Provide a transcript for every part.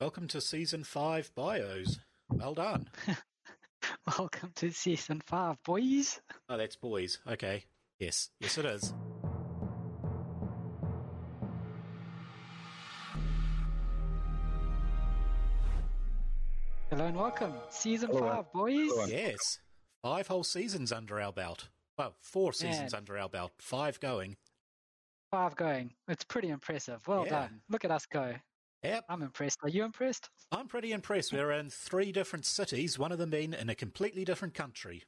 Welcome to Season 5 bios. Well done. Welcome to Season 5, boys. Oh, that's boys. Okay. Yes. Yes, it is. Hello and welcome. Season 5, boys. Yes. 5 whole seasons under our belt. Well, 4 seasons under our belt. 5 going. 5 going. It's pretty impressive. Well done. Look at us go. Yep. I'm impressed. Are you impressed? I'm pretty impressed. We're in 3 different cities, one of them being in a completely different country.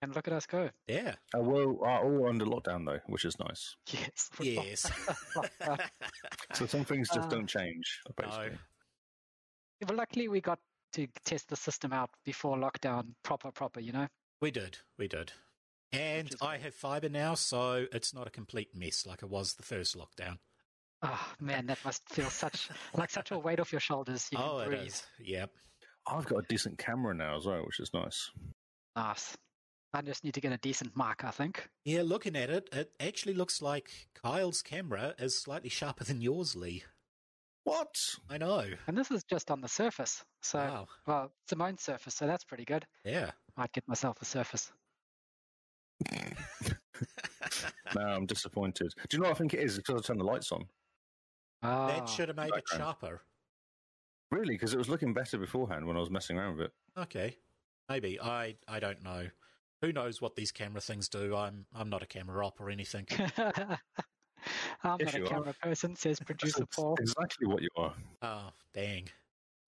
And look at us go. Yeah. We're all under lockdown, though, which is nice. Yes. Yes. So some things just don't change, basically. No. Yeah, but luckily we got to test the system out before lockdown proper, you know? We did. And I have fibre now, so it's not a complete mess like it was the first lockdown. Oh, man, that must feel such a weight off your shoulders. You can breathe. It is. Yep. I've got a decent camera now as well, which is nice. Nice. I just need to get a decent mic, I think. Yeah, looking at it, it actually looks like Kyle's camera is slightly sharper than yours, Lee. What? I know. And this is just on the surface. So, wow. Well, it's my own surface, so that's pretty good. Yeah. Might get myself a surface. No, I'm disappointed. Do you know what I think it is? It's because I turned the lights on. Oh, that should have made it sharper. Really? Because it was looking better beforehand when I was messing around with it. Okay. Maybe. I don't know. Who knows what these camera things do? I'm not a camera op or anything. I'm not a camera person, says producer Paul. That's exactly what you are. Oh, dang.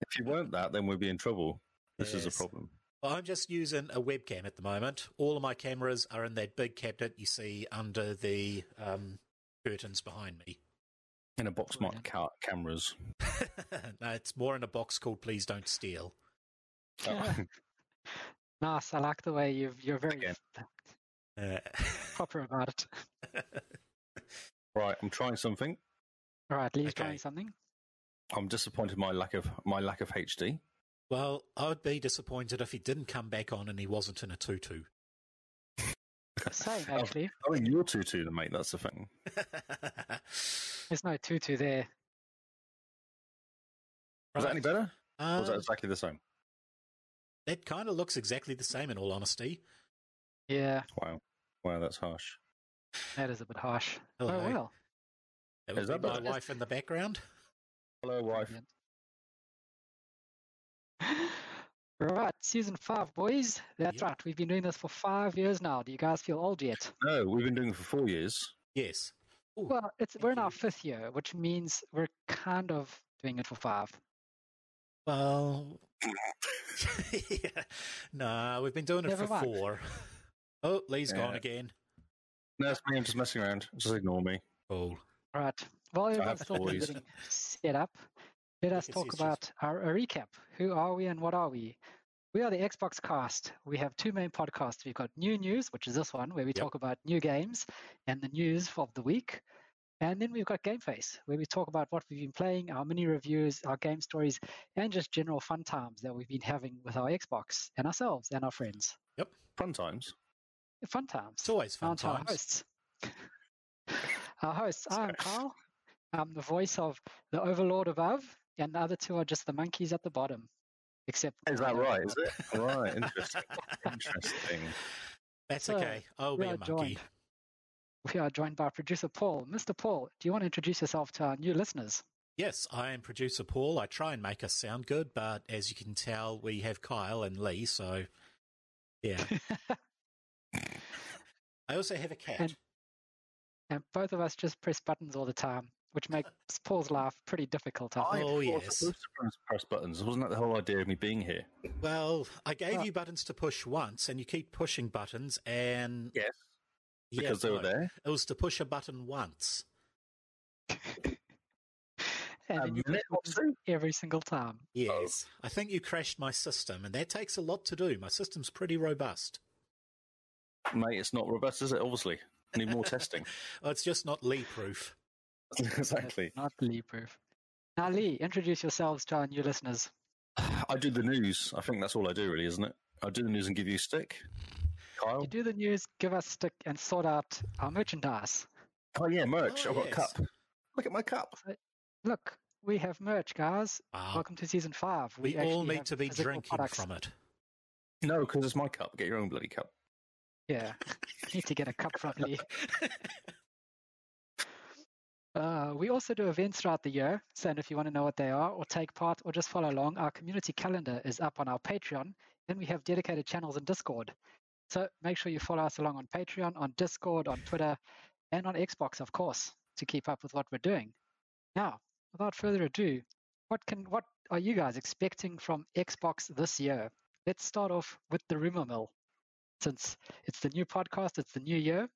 If you weren't that, then we'd be in trouble. This is a problem. Well, I'm just using a webcam at the moment. All of my cameras are in that big cabinet you see under the curtains behind me. In a box marked cameras. No, it's more in a box called Please Don't Steal. Oh. Nice. I like the way you're very proper about it. Right, I'm trying something. All right, Lee's trying something. I'm disappointed my lack of HD. Well, I would be disappointed if he didn't come back on and he wasn't in a tutu. Same, actually. I mean, you're tutu, mate. That's the thing. There's no tutu there. Right. Was that any better? Or was that exactly the same? It kind of looks exactly the same, in all honesty. Yeah. Wow, that's harsh. That is a bit harsh. Hello. Oh, well. That was my wife in the background. Hello, wife. Brilliant. Right, Season 5, boys. That's right. We've been doing this for 5 years now. Do you guys feel old yet? No, we've been doing it for 4 years. Yes. Ooh, well, we're in our 5th year, which means we're kind of doing it for 5. Well, no, we've been doing it for 4. Oh, Lee's gone again. No, it's me. I'm just messing around. Just ignore me. Cool. Right. Well, everyone's still getting set up. Let us talk about a recap. Who are we and what are we? We are the Xbox Cast. We have 2 main podcasts. We've got New News, which is this one, where we talk about new games and the news of the week. And then we've got Game Face, where we talk about what we've been playing, our mini reviews, our game stories, and just general fun times that we've been having with our Xbox and ourselves and our friends. Yep. Fun times. Fun times. It's always fun times. Our hosts. I'm Kyle. I'm the voice of the Overlord above. And the other 2 are just the monkeys at the bottom. Except is that right? Is it? Right, interesting. Interesting. That's okay. I'll be a monkey. We are joined by producer Paul. Mr. Paul, do you want to introduce yourself to our new listeners? Yes, I am producer Paul. I try and make us sound good, but as you can tell, we have Kyle and Lee, so yeah. I also have a cat. And both of us just press buttons all the time, which makes Paul's laugh pretty difficult. I was supposed to press buttons. Wasn't that the whole idea of me being here? Well, I gave you buttons to push once, and you keep pushing buttons, and... Yes, because they were there. It was to push a button once. And then you press every single time. Yes. Oh. I think you crashed my system, and that takes a lot to do. My system's pretty robust. Mate, it's not robust, is it? Obviously. I need more testing. Well, it's just not Lee-proof. Exactly. Not Lee-proof. Now, Lee, introduce yourselves to our new listeners. I do the news. I think that's all I do, really, isn't it? I do the news and give you stick. Kyle? You do the news, give us stick, and sort out our merchandise. Oh, yeah, merch. I've got a cup. Look at my cup. Look, We have merch, guys. Wow. Welcome to season 5. We all need to be drinking from it. No, because it's my cup. Get your own bloody cup. Yeah. You need to get a cup from Lee. We also do events throughout the year. So if you want to know what they are or take part or just follow along, our community calendar is up on our Patreon. Then we have dedicated channels in Discord. So make sure you follow us along on Patreon, on Discord, on Twitter, and on Xbox, of course, to keep up with what we're doing. Now, without further ado, what are you guys expecting from Xbox this year? Let's start off with the rumor mill. Since it's the new podcast, it's the new year,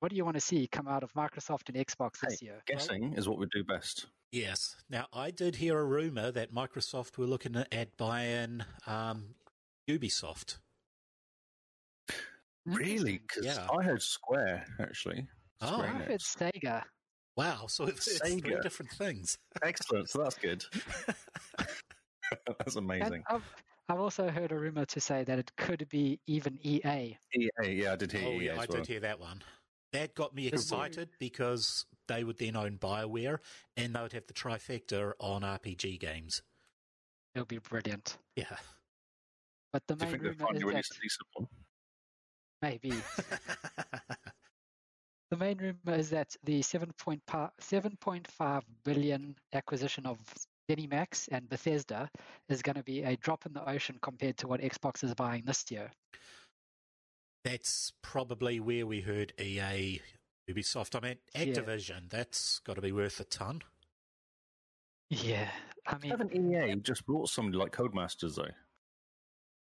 what do you want to see come out of Microsoft and Xbox this year? Guessing is what we do best. Yes. Now, I did hear a rumor that Microsoft were looking at buying Ubisoft. Really? Because I heard Square, actually. Oh, I heard Sega. Wow, so it's three different things. Excellent, so that's good. That's amazing. I've also heard a rumor to say that it could be even EA. I did hear EA. I did hear that one. That got me excited because they would then own BioWare and they would have the trifecta on RPG games. It'll be brilliant. Yeah. But the main rumor is that... Maybe. The main rumor is that the $7.5 billion acquisition of ZeniMax and Bethesda is going to be a drop in the ocean compared to what Xbox is buying this year. That's probably where we heard EA, Ubisoft. I mean, Activision, that's got to be worth a ton. Yeah. I mean, haven't EA just brought somebody like Codemasters, though?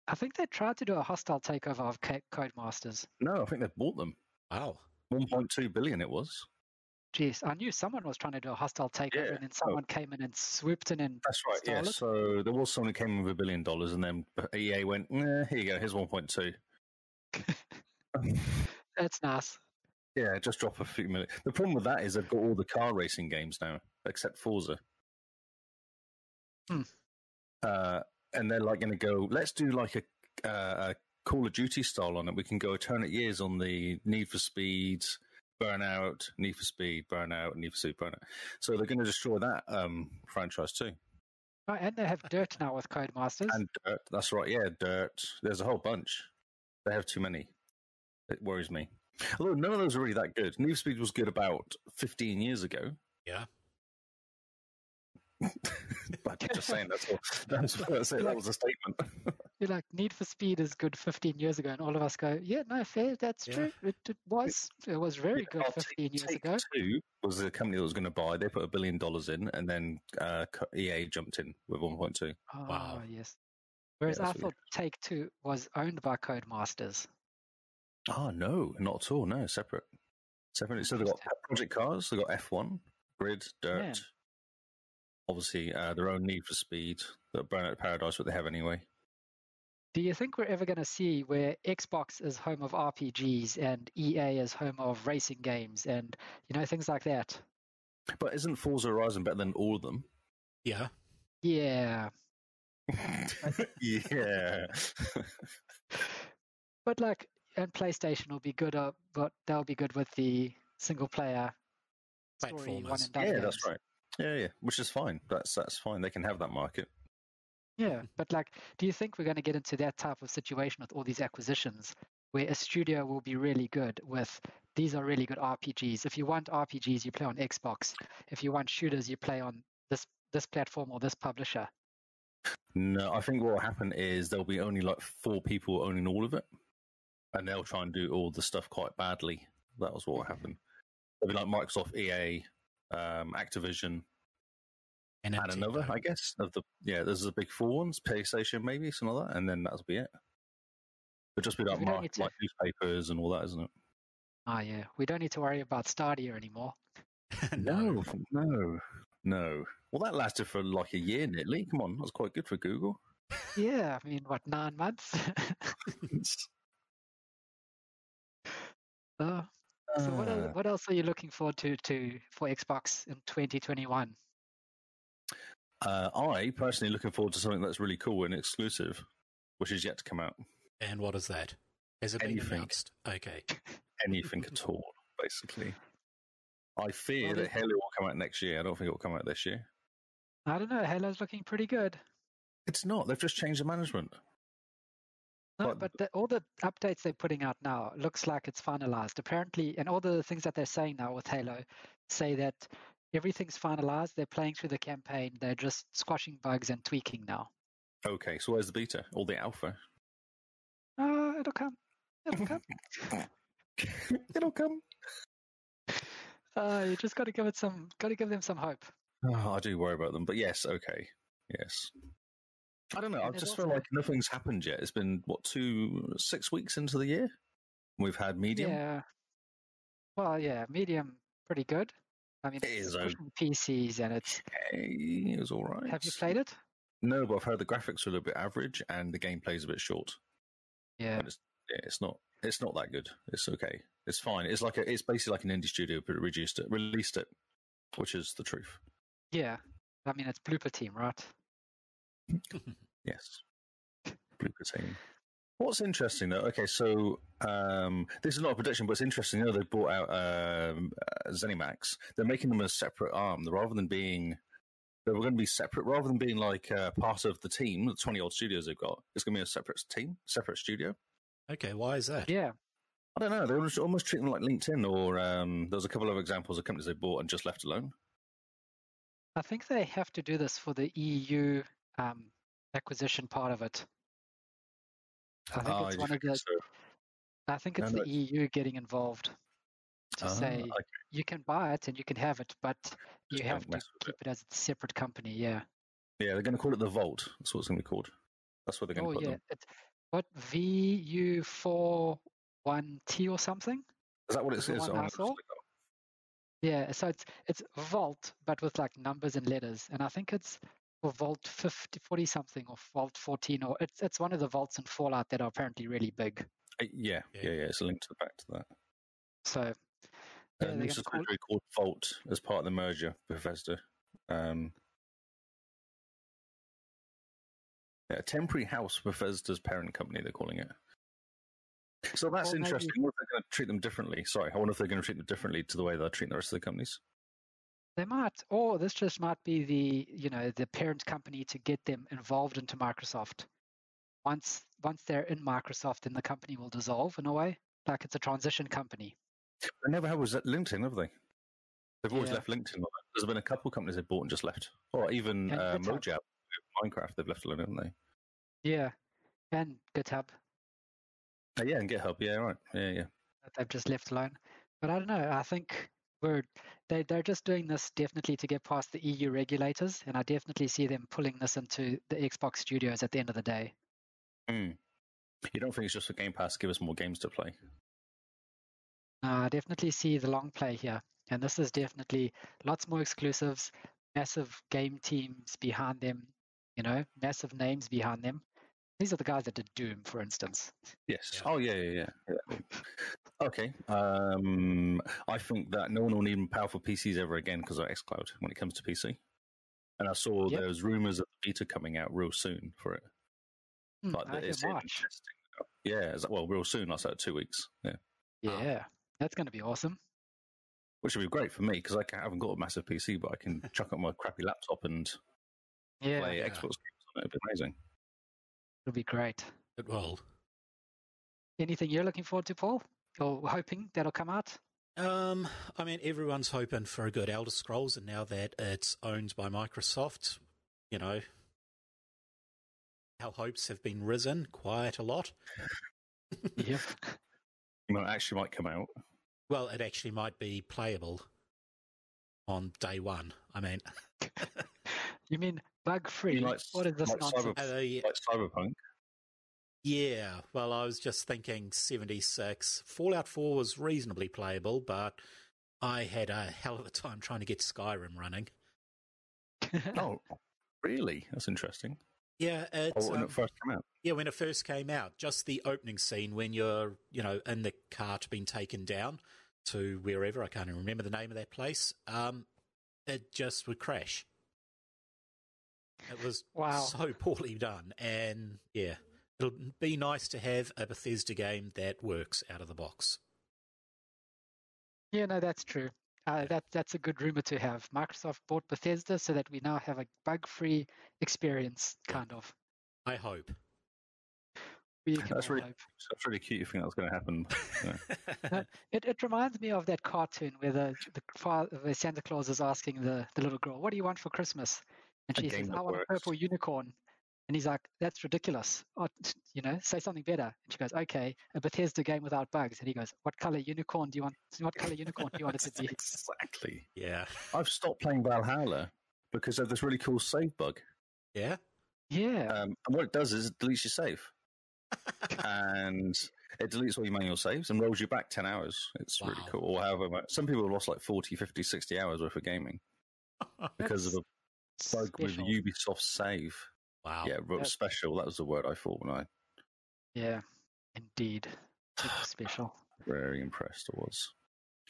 I think they tried to do a hostile takeover of Codemasters. No, I think they bought them. Wow. 1.2 billion it was. Jeez, I knew someone was trying to do a hostile takeover and then someone came in and swooped in and that's right, stole it. So there was someone who came in with $1 billion and then EA went, here you go, here's 1.2. That's nice. Yeah, just drop a few million. The problem with that is they've got all the car racing games now, except Forza. Hmm. And they're like going to go, let's do like a Call of Duty style on it. We can go alternate years on the Need for Speed, Burnout, Need for Speed, Burnout, Need for Speed, Burnout. So they're going to destroy that franchise too. Right, and they have Dirt now with Codemasters. And Dirt, that's right. Yeah, Dirt. There's a whole bunch. They have too many. It worries me. Although none of those are really that good. Need for Speed was good about 15 years ago. Yeah. But just saying, that was a statement. You're like, Need for Speed is good 15 years ago, and all of us go, yeah, no, fair, that's true. It was very good 15 years ago. Take-Two was the company that was going to buy. They put $1 billion in, and then EA jumped in with 1.2. Oh, wow. Yes. Whereas I thought Take-Two was owned by Codemasters. Oh, no, not at all. No, separate. Separately. So they've got Project Cars, they've got F1, Grid, Dirt. Man. Obviously, their own Need for Speed, the Burnout Paradise, what they have anyway. Do you think we're ever going to see where Xbox is home of RPGs and EA is home of racing games and, you know, things like that? But isn't Forza Horizon better than all of them? Yeah. Yeah. Yeah. But, like, and PlayStation will be good, but they'll be good with the single-player story one and done games. That's right. Yeah, which is fine. That's fine. They can have that market. Yeah, but like, do you think we're going to get into that type of situation with all these acquisitions where a studio will be really good with, these are really good RPGs. If you want RPGs, you play on Xbox. If you want shooters, you play on this platform or this publisher. No, I think what will happen is there'll be only like 4 people owning all of it, and they'll try and do all the stuff quite badly. That was what will happen. It'll be like Microsoft, EA... Activision and another, I guess. There's the big 4 ones, PlayStation maybe, some of that, and then that'll be it. It'll just be like newspapers and all that, isn't it? Ah, yeah. We don't need to worry about Stadia anymore. No. Well, that lasted for like a year nearly. Come on, that's quite good for Google. Yeah, I mean, what, 9 months? So what else are you looking forward to for Xbox in 2021? I personally looking forward to something that's really cool and exclusive, which is yet to come out. And what is that? Has it been announced? Okay. Anything at all, basically. I fear that Halo will come out next year. I don't think it will come out this year. I don't know. Halo's looking pretty good. It's not. They've just changed the management. No, but all the updates they're putting out now looks like it's finalized. Apparently, and all the things that they're saying now with Halo say that everything's finalized. They're playing through the campaign. They're just squashing bugs and tweaking now. Okay, so where's the beta or the alpha? It'll come. It'll come. It'll come. You just got to give it some. Got to give them some hope. Oh, I do worry about them, but yes, okay, yes. I don't know. I just feel like nothing's happened yet. It's been, what, 6 weeks into the year? We've had Medium. Yeah. Well, yeah, Medium, pretty good. I mean, it's pushing PCs and it's... It was all right. Have you played it? No, but I've heard the graphics are a little bit average and the gameplay's a bit short. Yeah. But it's not that good. It's okay. It's fine. It's like it's basically like an indie studio, but released it, which is the truth. Yeah. I mean, it's Blooper Team, right? Yes. Blooper Team. What's interesting, though, okay, so this is not a prediction, but it's interesting. You know, they bought out ZeniMax. They're making them a separate arm. They were going to be separate. Rather than being like part of the team, the 20-odd studios they've got, it's going to be a separate team, separate studio. Okay, why is that? Yeah. I don't know. They almost treat them like LinkedIn, or there's a couple of examples of companies they bought and just left alone. I think they have to do this for the EU acquisition part of it. I think it's the EU getting involved to say you can buy it and you can have it, but you have to keep it as a separate company. Yeah. Yeah, they're going to call it the Vault. That's what it's going to be called. That's what they're going to call it. It's, what, VU41T or something? Is that what it says? Yeah, so it's Vault, but with like numbers and letters, and I think it's or Vault 40 something, or Vault 14, or it's one of the vaults in Fallout that are apparently really big. Yeah. It's linked back to that. So this is called Vault as part of the merger with Bethesda. A temporary house, Bethesda's parent company, they're calling it. So that's interesting. Maybe, I wonder if they're going to treat them differently. Sorry, I wonder if they're going to treat them differently to the way they're treating the rest of the companies. They might, or this just might be the parent company to get them involved into Microsoft. Once they're in Microsoft, then the company will dissolve in a way, like it's a transition company. They never have was at LinkedIn, have they? They've always left LinkedIn. There's been a couple of companies they've bought and just left, or even Mojang, Minecraft, they've left alone, haven't they? Yeah, and GitHub. And GitHub, right. Yeah. They've just left alone. But I don't know, I think they're just doing this definitely to get past the EU regulators, and I definitely see them pulling this into the Xbox studios at the end of the day. Mm. You don't think it's just a Game Pass to give us more games to play? No, I definitely see the long play here, and this is definitely lots more exclusives, massive game teams behind them, massive names behind them. These are the guys that did Doom, for instance. Yes. Oh, yeah. Okay. I think that no one will need powerful PCs ever again because of xCloud when it comes to PC. And I saw there's rumors of the beta coming out real soon for it. It's interesting. Yeah. Well, real soon. I said 2 weeks. Yeah. Yeah. That's going to be awesome. Which would be great for me because I haven't got a massive PC, but I can chuck up my crappy laptop and play Xbox games on it. It'd be amazing. It'll be great. It will. Anything you're looking forward to, Paul? Or hoping that'll come out? I mean, everyone's hoping for a good Elder Scrolls, and now that it's owned by Microsoft, our hopes have been risen quite a lot. Yep. Well, it actually might come out. Well, it actually might be playable on day one. I mean... You mean bug-free? What is this nonsense? Like Cyberpunk? Yeah, well, I was just thinking 76. Fallout 4 was reasonably playable, but I had a hell of a time trying to get Skyrim running. Oh, really? That's interesting. Yeah. When it first came out? Yeah, when it first came out. Just the opening scene when you're, in the cart being taken down to wherever, I can't even remember the name of that place, it just would crash. It was so poorly done, and it'll be nice to have a Bethesda game that works out of the box. Yeah, no, that's true. That's a good rumor to have. Microsoft bought Bethesda so that we now have a bug-free experience, kind of. I hope. That's really cute. You think that's going to happen? Yeah. It reminds me of that cartoon where the Santa Claus is asking the little girl, "What do you want for Christmas?" And she says, "I want a purple unicorn." And he's like, "That's ridiculous. Say something better." And she goes, "Okay, a Bethesda game without bugs." And he goes, "What color unicorn do you want? What color unicorn do you want it to be?" Exactly. Yeah. I've stopped playing Valhalla because of this really cool save bug. Yeah. Yeah. And what it does is it deletes your save, and it deletes all your manual saves and rolls you back 10 hours. It's really cool. Or however much. Some people have lost like 40, 50, 60 hours worth of gaming because of a bug with the Ubisoft save. Wow. Yeah, special. That was the word I thought when I... Yeah, indeed. Special. Very impressed I was.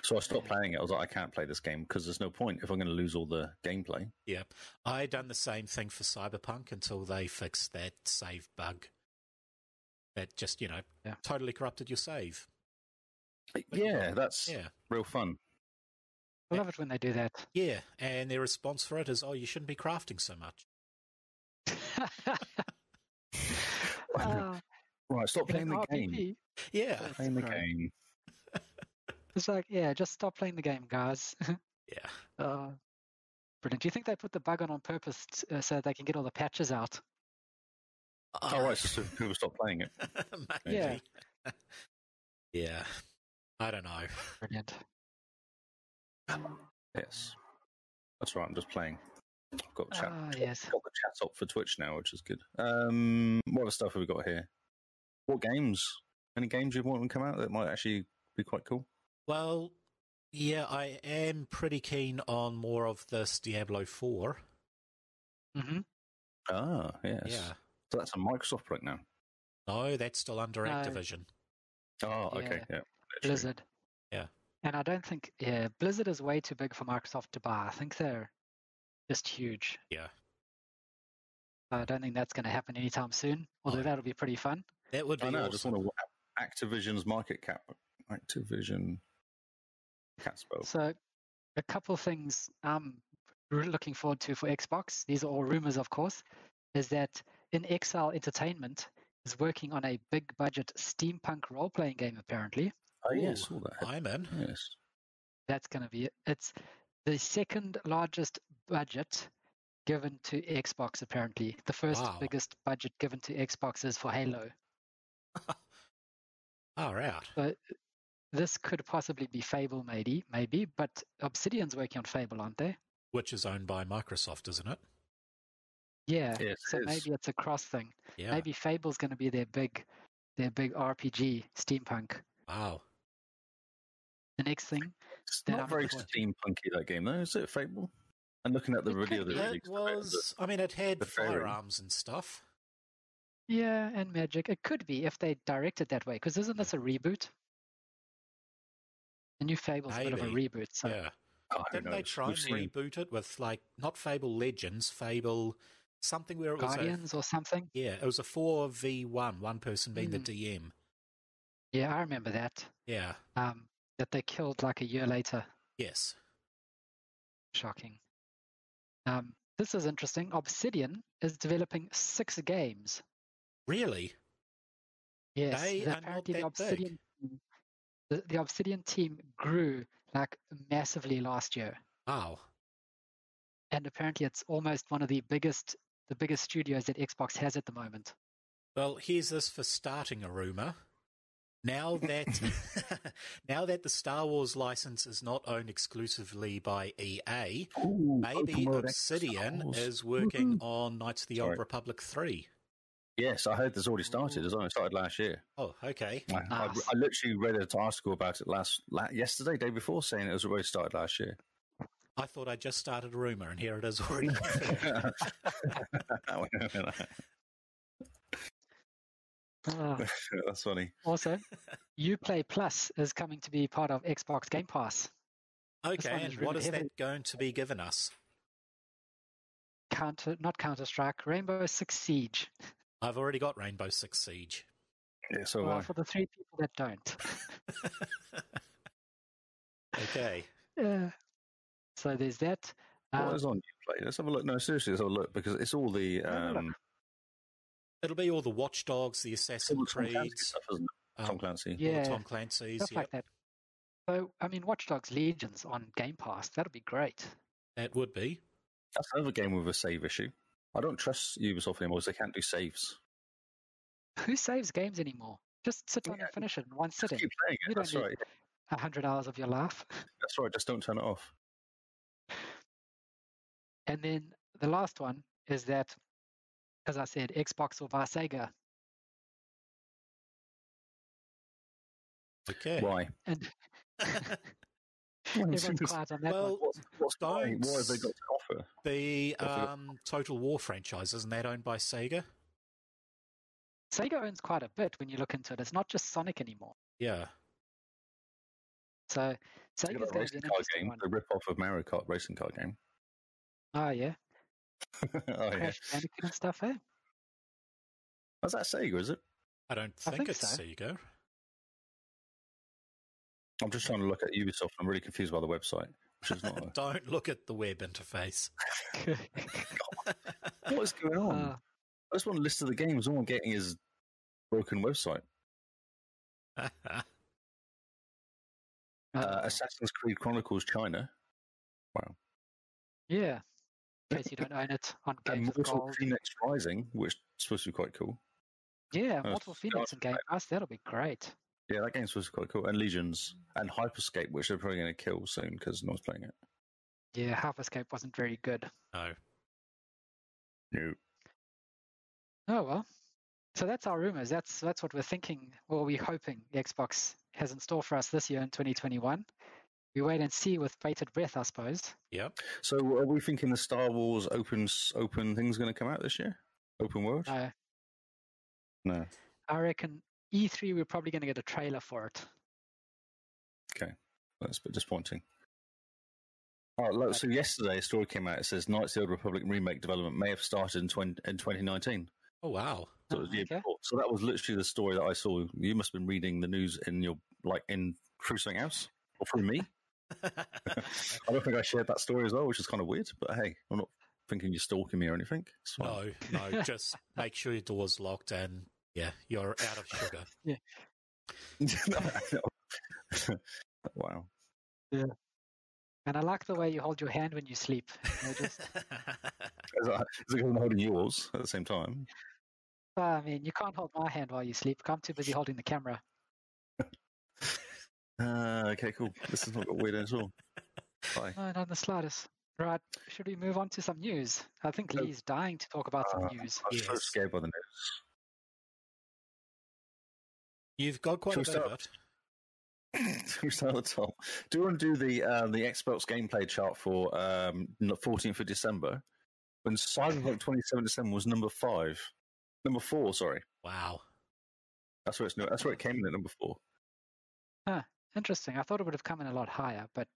So I stopped playing it. I was like, I can't play this game because there's no point if I'm going to lose all the gameplay. Yeah. I done the same thing for Cyberpunk until they fixed that save bug. That just, totally corrupted your save. That's real fun. I love it when they do that. Yeah, and their response for it is, you shouldn't be crafting so much. Right, stop playing the game. Yeah. Stop playing the game. It's like, just stop playing the game, guys. Yeah. Brilliant. Do you think they put the bug on purpose so that they can get all the patches out? Oh, right, so people stop playing it. Maybe. Yeah. Yeah. I don't know. Brilliant. Yes. That's right, I'm just playing. I've got chat. Got the chat up for Twitch now, which is good. What other stuff have we got here? What games? Any games you want to come out that might actually be quite cool? Well, yeah, I am pretty keen on more of this Diablo 4. Mm-hmm. Ah, yes. Yeah. So that's a Microsoft product now. No, that's still under Activision. Oh, okay. Yeah. Blizzard. Yeah. And I don't think Blizzard is way too big for Microsoft to buy. I think they're just huge. Yeah. I don't think that's going to happen anytime soon, although that'll be pretty fun. That would be awesome. I just want to Activision's market cap. Activision. Catspo. So a couple things I'm looking forward to for Xbox, these are all rumors, of course, is that In Exile Entertainment is working on a big-budget steampunk role-playing game, apparently. Oh, yes. Ooh, I'm in. Yes. That's going to be it. It's the second largest budget given to Xbox, apparently. The first biggest budget given to Xbox is for Halo. All right. So this could possibly be Fable, maybe, but Obsidian's working on Fable, aren't they? Which is owned by Microsoft, isn't it? Yeah, so maybe it's a cross thing. Yeah. Maybe Fable's going to be their big RPG, steampunk. Wow. The next thing. It's not very steampunky, that game, though, is it, Fable? And looking at the video that it was, I mean, it had firearms and stuff. Yeah, and magic. It could be if they direct it that way, because isn't this a reboot? The new Fable's a bit of a reboot. So. Yeah. Didn't they try and reboot it with, like, not Fable Legends, Fable... Something where it was Guardians or something? Yeah, it was a 4v1, one person being the DM. Yeah, I remember that. Yeah. That they killed like a year later. Yes. Shocking. This is interesting. Obsidian is developing 6 games. Really? Yes. They are not that big. The Obsidian team grew like massively last year. Wow. And apparently it's almost one of the biggest studios that Xbox has at the moment. Well, here's this for starting a rumor. Now that the Star Wars license is not owned exclusively by EA, maybe Obsidian is working on Knights of the Old Republic 3. Yes, I heard this already started. It started last year. Oh, okay. I literally read an article about it yesterday, day before, saying it was already started last year. I thought I just started a rumor, and here it is already. That's funny. Also, Uplay Plus is coming to be part of Xbox Game Pass. Okay, and really what is that going to be given us? Not Counter-Strike, Rainbow Six Siege. I've already got Rainbow Six Siege. Yeah, so for the 3 people that don't. Okay. Yeah. So there's that. What is on your plate? Let's have a look. No, seriously, let's have a look, because it's all the... it'll be all the Watch Dogs, the Assassin's Creed stuff, isn't it? Tom Clancy. Yeah, Tom Clancy's. Stuff like that. So, I mean, Watch Dogs Legends on Game Pass, that'd be great. That would be. That's another game with a save issue. I don't trust Ubisoft anymore because they can't do saves. Who saves games anymore? Just sit down and finish it in one sitting. Keep playing it. That's right. 100 hours of your life. That's right. Just don't turn it off. And then the last one is that, as I said, Xbox will buy Sega. Okay. Why? And everyone's quiet on that one. Why have they got to offer? The Total War franchise, isn't that owned by Sega? Sega owns quite a bit when you look into it. It's not just Sonic anymore. Yeah. So Sega's going to be an interesting one. The rip-off of Mario Kart racing car game. Oh, yeah. Bandicoot and stuff, eh? Is that Sega, is it? I don't think it's so. Sega. I'm just trying to look at Ubisoft. I'm really confused by the website, which is not. Don't look at the web interface. God, what is going on? I just want a list of the games. All I'm getting is broken website. Assassin's Creed Chronicles China. Wow. Yeah. In case you don't own it on Game Pass. And Mortal Phoenix Rising, which is supposed to be quite cool. Yeah, Mortal Phoenix and Game Pass, that'll be great. Yeah, that game's supposed to be quite cool. And Legions and Hyperscape, which they're probably going to kill soon because no one's playing it. Yeah, Hyperscape wasn't very good. No. No. Oh, well. So that's our rumours. That's what we're thinking, or we're hoping Xbox has in store for us this year in 2021. We wait and see with bated breath, I suppose. Yeah. So are we thinking the Star Wars open thing's going to come out this year? Open world? No. I reckon E3, we're probably going to get a trailer for it. Okay. That's a bit disappointing. All right, look, so yesterday a story came out. It says Knights of the Old Republic remake development may have started in 2019. Oh, wow. So, so that was literally the story that I saw. You must have been reading the news through something else or through me. I don't think I shared that story as well, which is kind of weird. But hey, I'm not thinking you're stalking me or anything. No, just make sure your door's locked and you're out of sugar. Yeah. Wow. Yeah. And I like the way you hold your hand when you sleep. Is it because I'm holding yours at the same time? I mean, you can't hold my hand while you sleep. I'm too busy holding the camera. Okay, cool. This is not weird at all. Bye. No, not the slightest. Right, should we move on to some news? I think Lee's dying to talk about some news. I was so scared by the news. You've got quite a bit of it. We start at the top. Do you want to do the Xbox gameplay chart for 14th of December when Cyberpunk 27 December was number four? Sorry. Wow. That's where it came in at number 4. Ah, interesting. I thought it would have come in a lot higher, but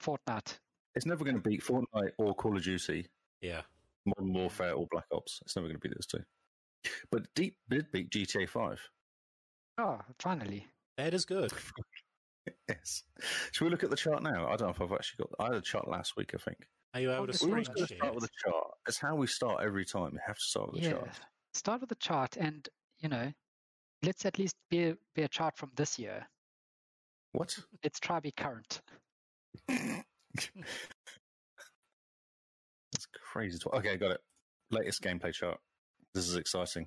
Fortnite. It's never going to beat Fortnite or Call of Duty. Yeah. Modern Warfare or Black Ops. It's never going to beat those two. But Deep did beat GTA 5. Oh, finally. That is good. Yes. Should we look at the chart now? I don't know if I've actually got... I had a chart last week, I think. Are you able to screen share? We're going to start with a chart. It's how we start every time. You have to start with the chart. Start with the chart and, let's at least be a chart from this year. What? Let's try be current. That's crazy. Okay, got it. Latest gameplay chart. This is exciting.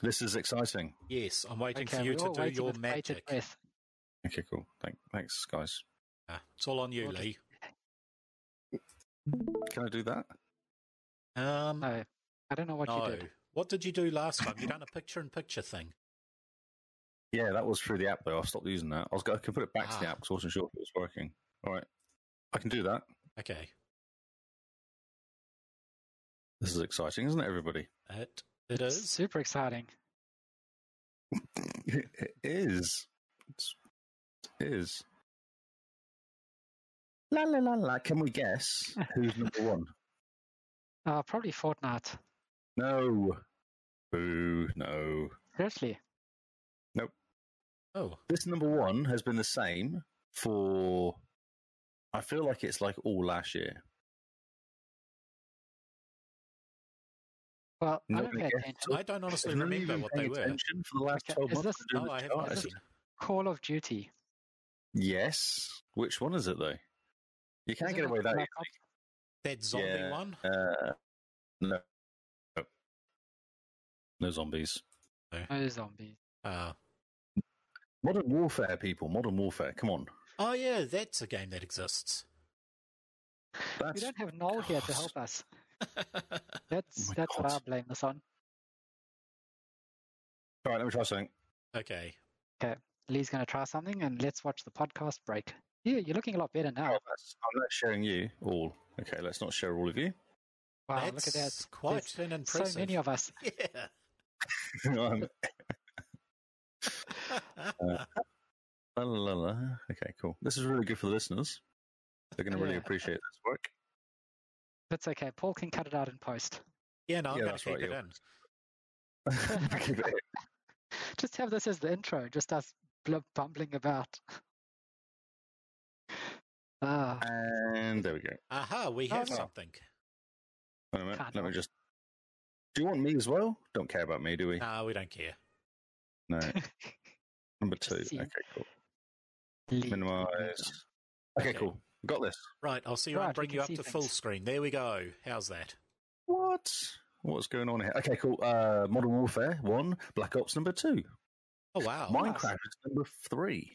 This is exciting. Yes, I'm waiting for you to do your magic. Okay, cool. Thanks, guys. It's all on you, Lee. Can I do that? No, I don't know what you did. What did you do last time? You done a picture-in-picture thing. Yeah, that was through the app, though. I've stopped using that. I can put it back to the app because I wasn't sure if it was working. All right. I can do that. Okay. This is exciting, isn't it, everybody? It's super exciting. It is. It is. La la la la. Can we guess who's number 1? Probably Fortnite. No. Boo. No. Seriously? Nope. Oh. This number 1 has been the same for I feel like it's like all last year. Well, I don't honestly remember what they were. For the last 12 months. Is this Call of Duty? Yes. Which one is it, though? You can't get away with that. That zombie one? No. No zombies. No zombies. Modern Warfare, people. Modern Warfare. Come on. Oh, yeah. That's a game that exists. We don't have Noel here to help us. That's what I blame this on. All right, let me try something. Okay. Lee's going to try something, and let's watch the podcast break. Yeah, you're looking a lot better now. I'm not sharing you all. Okay, let's not share all of you. Wow, that's look at that. Quite an impressive. So many of us. Yeah. Okay, cool. This is really good for the listeners. They're going to really appreciate this work. That's okay. Paul can cut it out in post. Yeah, no, I'm going to keep it in. Just have this as the intro, just us bumbling about. And there we go. Aha, we have something. Wait a minute, let me just... Do you want me as well? Don't care about me, do we? No, we don't care. No. Number 2. Okay, cool. Minimize. Okay, cool. Got this. Right, I'll see you and bring you up to full screen. There we go. How's that? What's going on here? Okay, cool. Modern Warfare 1, Black Ops number 2. Oh, wow. Minecraft number 3.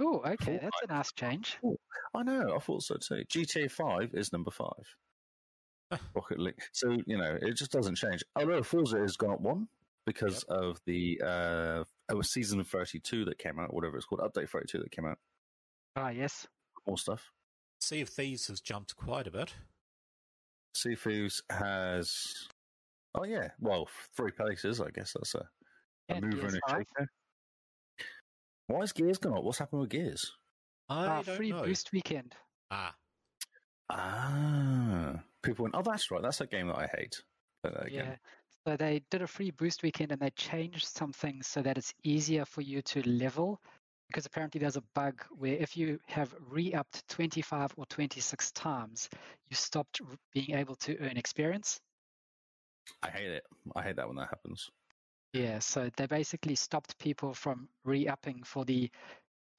Oh, okay. That's a nice change. Ooh, I know. I thought so too. GTA 5 is number 5. Rocket League. So, you know, it just doesn't change. Although Forza has gone up 1 because of the season 32 that came out, whatever it's called, update 32 that came out. Ah, yes. More stuff. Sea of Thieves has jumped quite a bit. Sea of Thieves has... Oh, yeah. Well, 3 places, I guess. That's a mover and a shaker. Why is Gears gone up? What's happened with Gears? I don't free know. Boost weekend. Ah. People went, oh, that's right. That's a game that I hate. Yeah. So they did a free boost weekend and they changed some things so that it's easier for you to level. Because apparently there's a bug where if you have re-upped 25 or 26 times, you stopped being able to earn experience. I hate it. I hate that when that happens. Yeah, so they basically stopped people from re-upping for the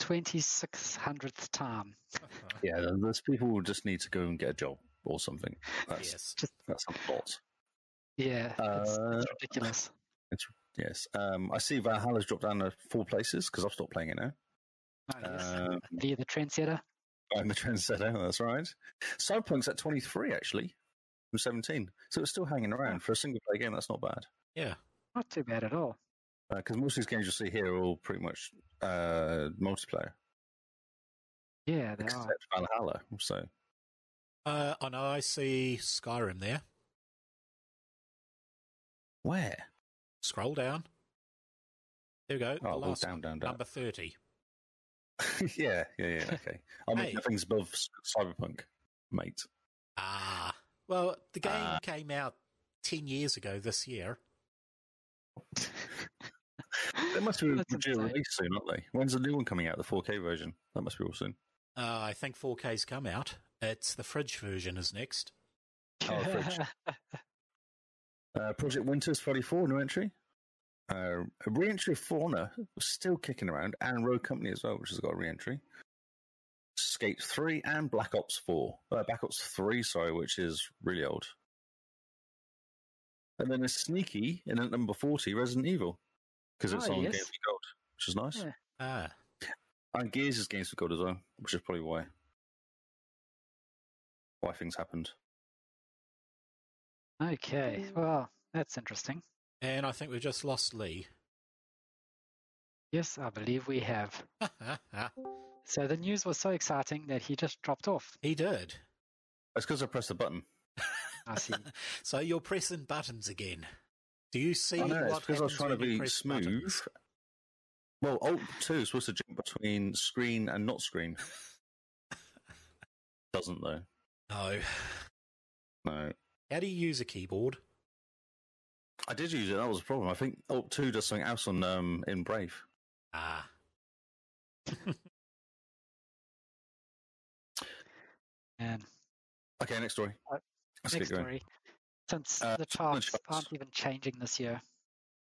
2600th time. Uh-huh. Yeah, those people will just need to go and get a job or something. That's a fault. Yeah, it's ridiculous. Yes. I see Valhalla's dropped down to 4 places because I've stopped playing it now. Via the trendsetter. I'm the trendsetter, that's right. Cyberpunk's at 23, actually, from 17. So it's still hanging around. For a single-player game, that's not bad. Yeah. Not too bad at all. Because most of these games you'll see here are all pretty much multiplayer. Yeah, they are. Except Valhalla, so. Oh, no, I see Skyrim there. Where? Scroll down. There we go. Oh, down. Number 30. yeah. Okay. Nothing's above Cyberpunk, mate. Ah. Well, the game came out 10 years ago this year. They must be due a release soon, aren't they? When's the new one coming out, the 4K version? That must be all soon. I think 4K's come out. It's the fridge version is next. Oh, fridge. Project Winters 44, new entry. Re-entry of Fauna, still kicking around, and Road Company as well, which has got a re-entry. Skate 3 and Black Ops 4. Black Ops 3, sorry, which is really old. And then a sneaky, in at number 40, Resident Evil, because it's on Games for Gold, which is nice. Yeah. And Gears is Games for Gold as well, which is probably why things happened. Okay, well, that's interesting. And I think we've just lost Lee. Yes, I believe we have. So the news was so exciting that he just dropped off. He did. That's because I pressed the button. I see. So you're pressing buttons again. Do you see what it's because I was trying to be smooth. Buttons? Well, Alt-2 is supposed to jump between screen and not screen. Doesn't, though. No. How do you use a keyboard? I did use it. That was a problem. I think Alt-2 does something else on in Brave. Ah. Man. Okay, next story. Next story. Since the charts aren't even changing this year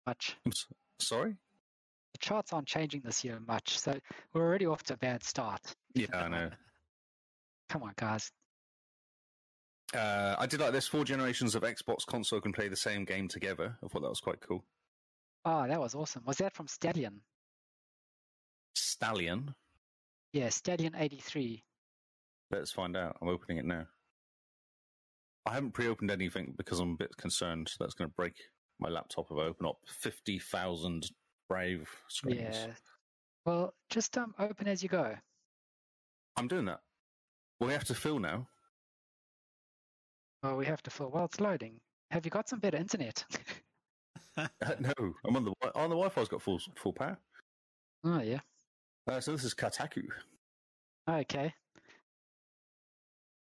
much. Sorry? The charts aren't changing this year much, so we're already off to a bad start. Yeah, I know. Come on, guys. I did like this. 4 generations of Xbox console can play the same game together. I thought that was quite cool. Oh, that was awesome. Was that from Stallion? Stallion? Yeah, Stallion 83. Let's find out. I'm opening it now. I haven't pre-opened anything because I'm a bit concerned that's going to break my laptop if I open up 50,000 Brave screens. Yeah. Well, just open as you go. I'm doing that. Well, we have to fill now. Oh, we have to fill. Well, it's loading. Have you got some better internet? No, I'm on the Wi-Fi's got full power. Oh yeah. So this is Kotaku. Okay.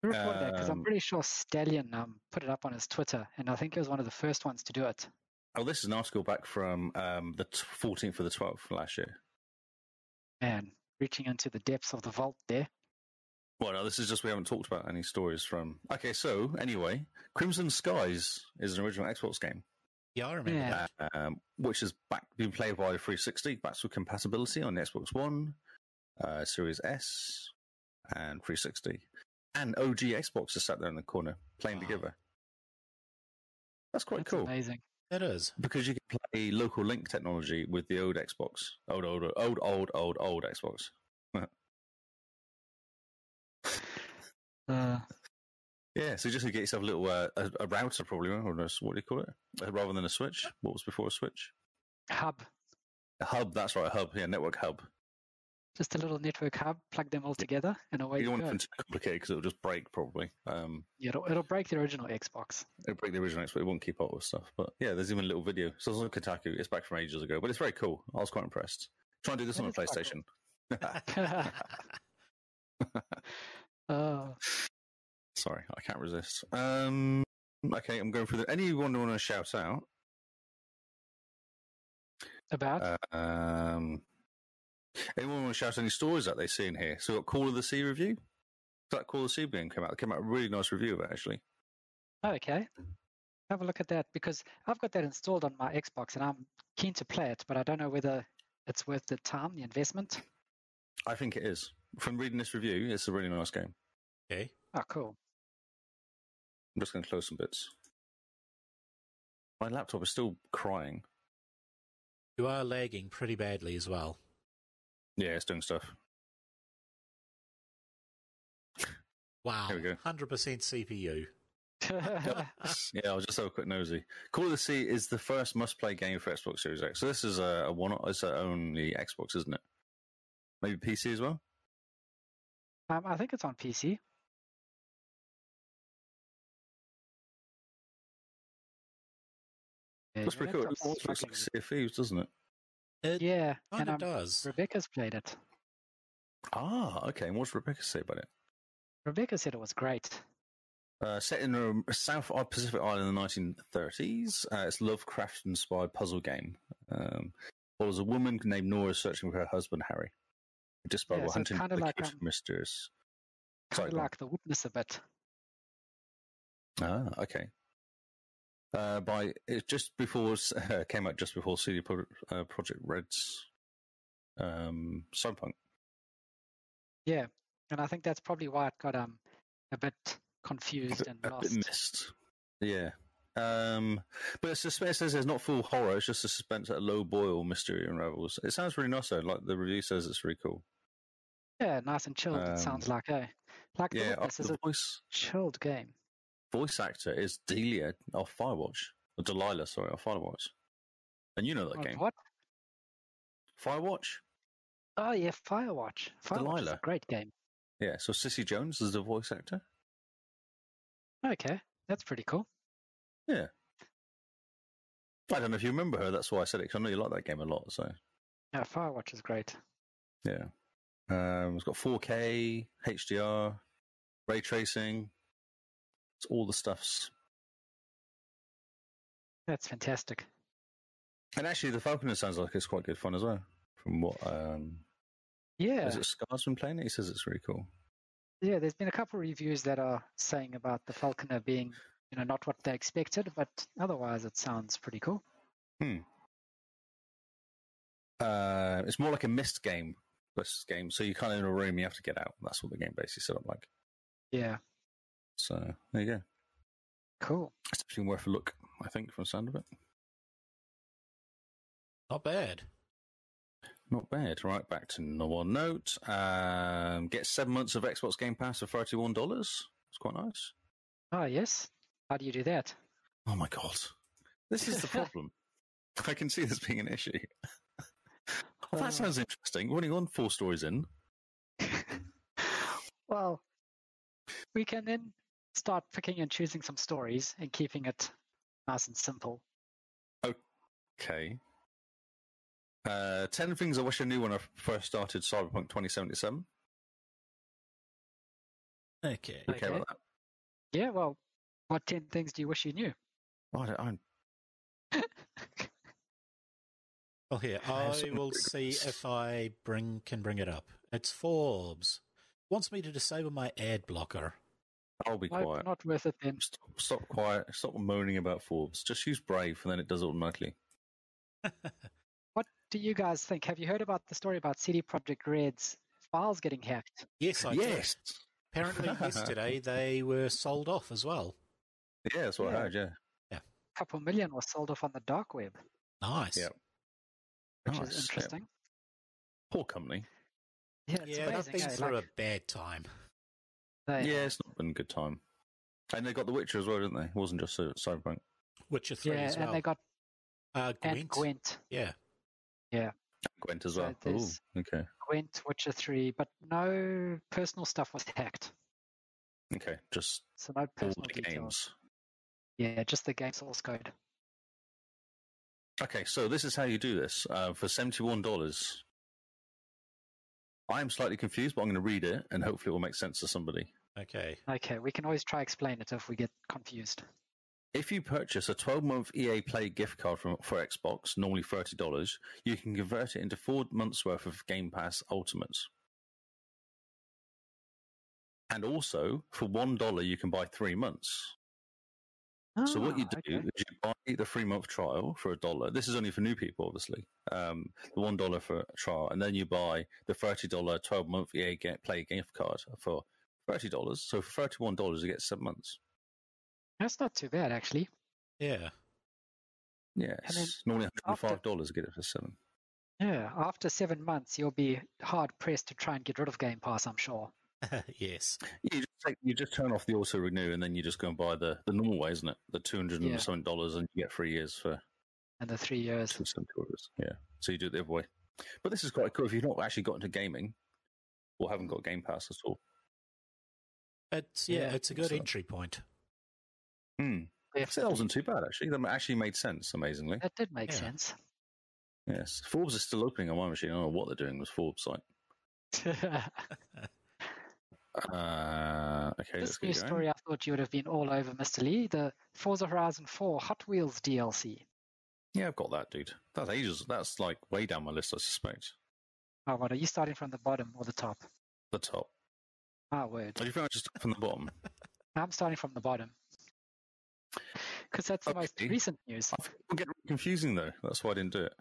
Report that because I'm pretty sure Stallion put it up on his Twitter, and I think he was one of the first ones to do it. Oh, this is an article back from the 14th of the 12th last year. Man, reaching into the depths of the vault there. Well, no, this is just we haven't talked about any stories from... Okay, so, anyway, Crimson Skies is an original Xbox game. Yeah, I remember that. Which has been played by 360, backward compatibility on Xbox One, Series S, and 360. And OG Xbox is sat there in the corner, playing together. That's quite cool. Amazing. It is. Because you can play local link technology with the old Xbox. Old Xbox. Yeah, so just to get yourself a little a router, probably, or what do you call it? Rather than a switch. What was before a switch? Hub. A hub, that's right, a hub. Yeah, network hub. Just a little network hub, plug them all together, and away you go. You don't want them too complicated because it'll just break, probably. Yeah, it'll break the original Xbox. It'll break the original Xbox. It won't keep up with stuff. But yeah, there's even a little video. So it's on Kotaku. It's back from ages ago, but it's very cool. I was quite impressed. Try and do this on a PlayStation. Cool. Oh. Sorry, I can't resist. Okay, I'm going for the... Anyone want to shout out? About? Anyone want to shout any stories that they see in here? So we've got Call of the Sea review. That Call of the Sea game came out. It came out a really nice review of it, actually. Okay. Have a look at that, because I've got that installed on my Xbox, and I'm keen to play it, but I don't know whether it's worth the time, the investment. I think it is. From reading this review, it's a really nice game. Okay. Oh, cool. I'm just going to close some bits. My laptop is still crying. You are lagging pretty badly as well. Yeah, it's doing stuff. Wow. Here we go. 100% CPU. Yeah, I'll just have a quick nosy. Call of the Sea is the first must-play game for Xbox Series X. So this is a one. It's only Xbox, isn't it? Maybe PC as well? I think it's on PC. That's pretty cool. It looks like Sea of Thieves, doesn't it? Yeah, and it does. Rebecca's played it. Ah, okay. And what's Rebecca say about it? Rebecca said it was great. Set in the South Pacific Island in the 1930s, it's a Lovecraft-inspired puzzle game. Follows a woman named Nora searching for her husband, Harry. Despite hunting the mysteries. Kind of like The Witness a bit. Ah, okay. Came out just before CD Projekt Red's Cyberpunk. Yeah, and I think that's probably why it got a bit confused and lost. A bit missed. Yeah, but it says it's not full horror. It's just a suspense at a low boil mystery unravels. It sounds really nice though. Like the review says, it's really cool. Yeah, nice and chilled. It sounds like this is a chilled game. Voice actor is Delia off Firewatch. Or Delilah, sorry, off Firewatch. And you know that game. What? Firewatch? Oh, yeah, Firewatch. Firewatch is a great game. Yeah, so Sissy Jones is the voice actor. Okay, that's pretty cool. Yeah. I don't know if you remember her, that's why I said it, because I know you like that game a lot, so... Yeah, Firewatch is great. Yeah. It's got 4K, HDR, ray tracing... all the stuffs. That's fantastic. And actually, the Falconer sounds like it's quite good fun as well. From what... Is it Scar's been playing it? He says it's really cool. Yeah, there's been a couple of reviews that are saying about the Falconer being, you know, not what they expected, but otherwise it sounds pretty cool. Hmm. It's more like a missed game versus game, so you're kind of in a room, you have to get out. That's what the game basically set up like. Yeah. So, there you go. Cool. It's actually worth a look, I think, from the sound of it. Not bad. Not bad. Right, back to normal note. Get 7 months of Xbox Game Pass for $31. It's quite nice. Oh, yes. How do you do that? Oh, my God. This is the problem. I can see this being an issue. Well, that sounds interesting. We're only on 4 stories in. Well, we can then start picking and choosing some stories and keeping it nice and simple. Okay. 10 things I wish I knew when I first started Cyberpunk 2077. Okay. About that? Yeah, well, what 10 things do you wish you knew? Well, here, I will see if I can bring it up. It's Forbes. Wants me to disable my ad blocker. I'll be quiet. Not worth it then. Stop quiet. Stop moaning about Forbes. Just use Brave and then it does it automatically. What do you guys think? Have you heard about the story about CD Projekt Red's files getting hacked? Yes, I did. Apparently yesterday they were sold off as well. Yeah, that's what I heard, yeah. A couple million were sold off on the dark web. Nice. Yeah. Which is interesting. Yeah. Poor company. Yeah, it's amazing. They've been through a bad time. It's not been a good time. And they got The Witcher as well, didn't they? It wasn't just Cyberpunk. Witcher 3 as well. Yeah, and they got Gwent. Yeah. Yeah. Gwent as well. So okay. Gwent, Witcher 3, but no personal stuff was hacked. Okay, just no personal details. Games. Yeah, just the game source code. Okay, so this is how you do this for $71. I'm slightly confused, but I'm going to read it, and hopefully it will make sense to somebody. Okay, we can always try explain it if we get confused. If you purchase a 12-month EA Play gift card for Xbox, normally $30, you can convert it into 4 months' worth of Game Pass Ultimate. And also, for $1, you can buy 3 months. Oh, so what you do is you buy the 3-month trial for $1. This is only for new people, obviously. The $1 for a trial. And then you buy the $30 12-month EA Play gift card for $30. So for $31, you get 7 months. That's not too bad, actually. Yeah. Yes. Normally $105 to get it for 7. Yeah. After 7 months, you'll be hard-pressed to try and get rid of Game Pass, I'm sure. Yes. You just turn off the auto-renew, and then you just go and buy the normal way, isn't it? The $207, and you get 3 years for... And the 3 years. Yeah. So you do it the other way. But this is quite cool if you've not actually got into gaming or haven't got Game Pass at all. It's a good entry point. That wasn't too bad, actually. That actually made sense, amazingly. That did make sense. Yes. Forbes is still opening on my machine. I don't know what they're doing with Forbes site. This new story, I thought you would have been all over, Mr. Lee. The Forza Horizon 4 Hot Wheels DLC. Yeah, I've got that, dude. That's ages. That's like way down my list, I suspect. Oh, what? Are you starting from the bottom or the top? The top. Ah, word. Are you trying to start from the bottom? I'm starting from the bottom. Because that's the most recent news. I think it'll get confusing, though. That's why I didn't do it.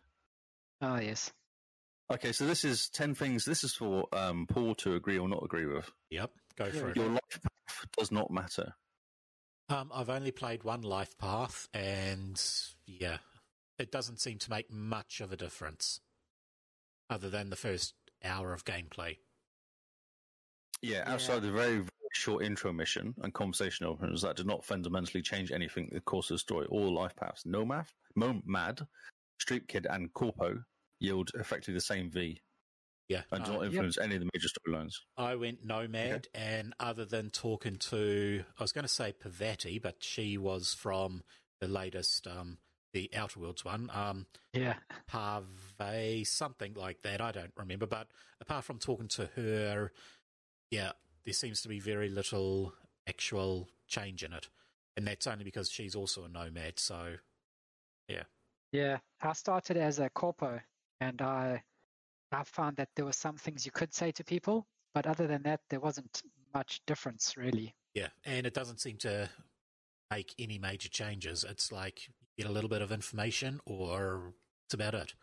Oh, yes. Okay, so this is 10 things. This is for Paul to agree or not agree with. Yep, go for it. Your life path does not matter. I've only played one life path, and it doesn't seem to make much of a difference other than the first hour of gameplay. Yeah, outside the very short intro mission and conversation openers that did not fundamentally change anything in the course of the story. All life paths, Nomad, Street Kid, and Corpo yield effectively the same V. Yeah. And do not influence any of the major storylines. I went Nomad, and other than talking to, I was going to say Pavati, but she was from the latest, the Outer Worlds one. Pave, something like that. I don't remember. But apart from talking to her, there seems to be very little actual change in it. And that's only because she's also a nomad, so, Yeah, I started as a corpo, and I found that there were some things you could say to people, but other than that, there wasn't much difference, really. Yeah, and it doesn't seem to make any major changes. It's like you get a little bit of information or it's about it.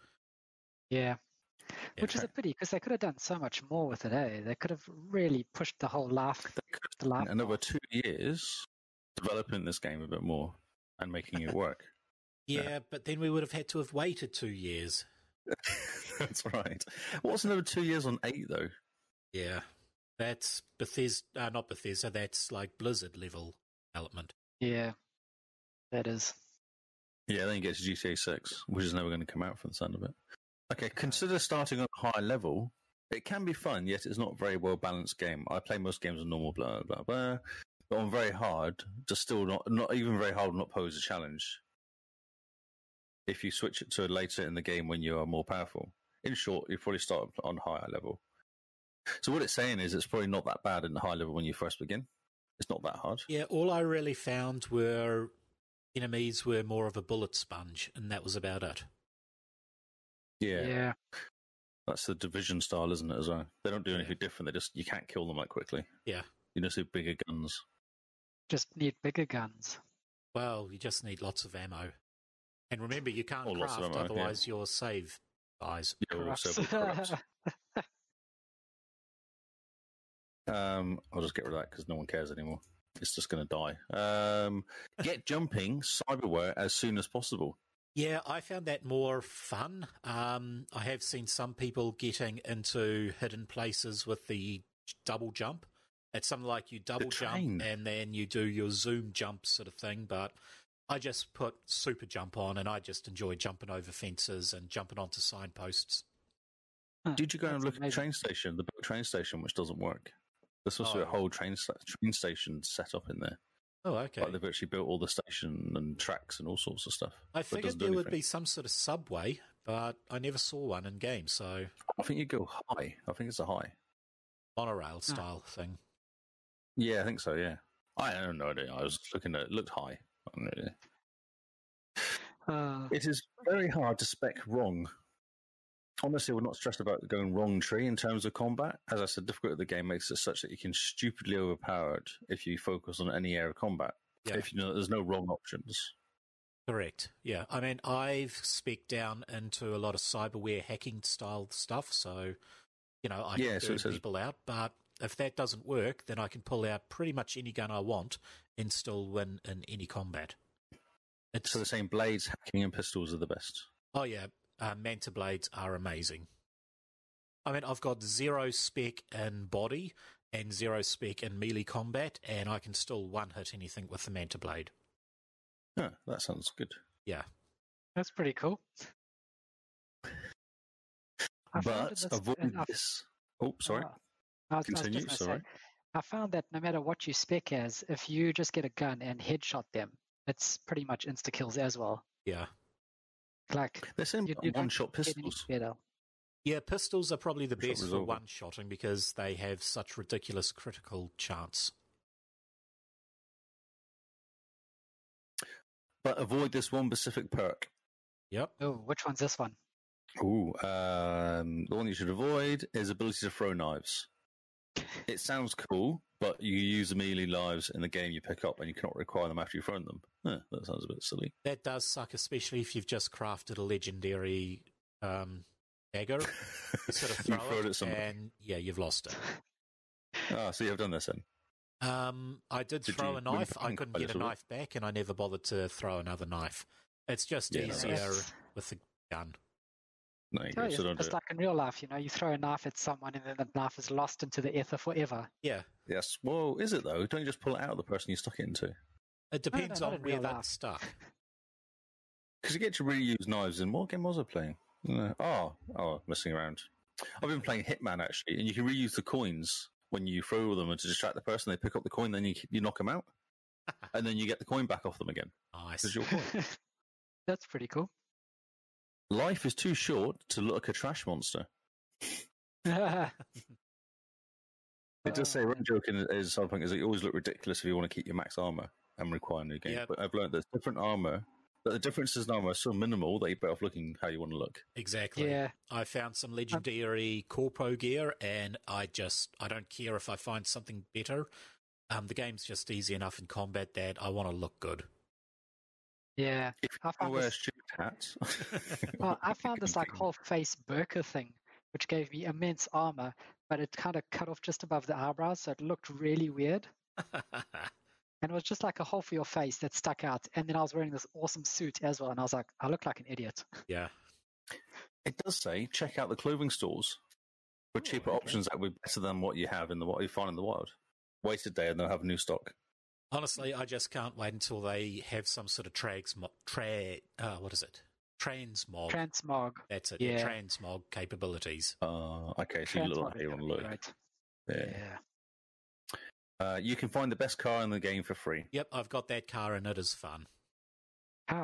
Yeah, yeah, which is a pity because they could have done so much more with it, eh? They could have really pushed the whole life. Another 2 years developing this game a bit more and making it work. Yeah, but then we would have had to have waited 2 years. That's right. What's another 2 years on 8, though? Yeah, that's Bethesda, not Bethesda, that's like Blizzard level development. Yeah, that is. Yeah, then you get to GTA 6, which is never going to come out for the sound of it. Okay, consider starting on a high level. It can be fun, yet it's not a very well-balanced game. I play most games on normal, blah, blah, blah. But on very hard, just still not even very hard, not pose a challenge. If you switch it to later in the game when you are more powerful. In short, you probably start on higher level. So what it's saying is it's probably not that bad in the high level when you first begin. It's not that hard. Yeah, all I really found were enemies were more of a bullet sponge, and that was about it. Yeah. That's the Division style, isn't it, as well? They don't do anything different. They just, you can't kill them that quickly. Yeah. You just need bigger guns. Just need bigger guns. Well, you just need lots of ammo. And remember, you can't craft, ammo, otherwise your save dies. Yeah, I'll just get rid of that because no one cares anymore. It's just going to die. Get jumping cyberware as soon as possible. Yeah, I found that more fun. I have seen some people getting into hidden places with the double jump. It's something like you double jump and then you do your zoom jump sort of thing, but I just put super jump on, and I just enjoy jumping over fences and jumping onto signposts. Did you go and look at the train station, the train station, which doesn't work? There's supposed to be a whole train station set up in there. Oh, okay. Like they've actually built all the station and tracks and all sorts of stuff. I figured there would be some sort of subway, but I never saw one in game, so... I think you go high. I think it's a high. Monorail style thing. Yeah, I think so, yeah. I don't know. I was looking at it. It looked high. It is very hard to spec wrong. Honestly, we're not stressed about going wrong tree in terms of combat. As I said, the difficulty of the game makes it such that you can stupidly overpower it if you focus on any area of combat. Yeah. If you know there's no wrong options. Correct. Yeah. I mean, I've spec'd down into a lot of cyberware hacking style stuff, so you know, I can burn people out, but if that doesn't work, then I can pull out pretty much any gun I want and still win in any combat. So they're saying blades, hacking, and pistols are the best. Oh, yeah. Manta blades are amazing. I mean, I've got zero spec in body and zero spec in melee combat, and I can still one-hit anything with the Manta blade. Oh, that sounds good. Yeah. That's pretty cool. But avoid this. Oh, sorry. I found that no matter what you spec as, if you just get a gun and headshot them, it's pretty much insta kills as well. Yeah, like they're saying one shot pistols. Yeah, pistols are probably the best for one shotting because they have such ridiculous critical chance. But avoid this one specific perk. Yep. Oh, which one's this one? Ooh, the one you should avoid is ability to throw knives. It sounds cool, but you use the melee lives in the game you pick up and you cannot require them after you've thrown them. That sounds a bit silly. That does suck, especially if you've just crafted a legendary dagger. You sort of throw it and, yeah, you've lost it. Ah, so you've done this then? I did throw a knife. I couldn't get a knife back and I never bothered to throw another knife. It's just easier with the gun. No, just like in real life, you know, you throw a knife at someone and then the knife is lost into the ether forever. Yeah. Yes. Well, is it though? Don't you just pull it out of the person you stuck it into? It depends on where that's stuck. Because you get to really use knives in what game was I playing? Messing around. I've been playing Hitman actually, and you can reuse the coins when you throw them and to distract the person. They pick up the coin, then you knock them out, and then you get the coin back off them again. Nice. It's your coin. That's pretty cool. Life is too short to look like a trash monster. It does say, one joke in Cyberpunk is that you always look ridiculous if you want to keep your max armor and require new game. Yep. But I've learned there's different armor But the difference is now so minimal that you're better off looking how you want to look. Exactly. Yeah. I found some legendary corpo gear, and I don't care if I find something better. The game's just easy enough in combat that I want to look good. Yeah. If I wear stupid hats. Well, I found this whole face burka thing, which gave me immense armor, but it kind of cut off just above the eyebrows, so it looked really weird. And it was just like a hole for your face that stuck out. And then I was wearing this awesome suit as well, and I was like, I look like an idiot. Yeah. It does say, check out the clothing stores for cheaper options that would be better than what you have in what you find in the wild. Wait a day and they'll have new stock. Honestly, I just can't wait until they have some sort of transmog. Transmog. That's it. Yeah. Transmog capabilities. Okay, so you look like you want to look. Right. Yeah. You can find the best car in the game for free. Yep, I've got that car and it is fun. How?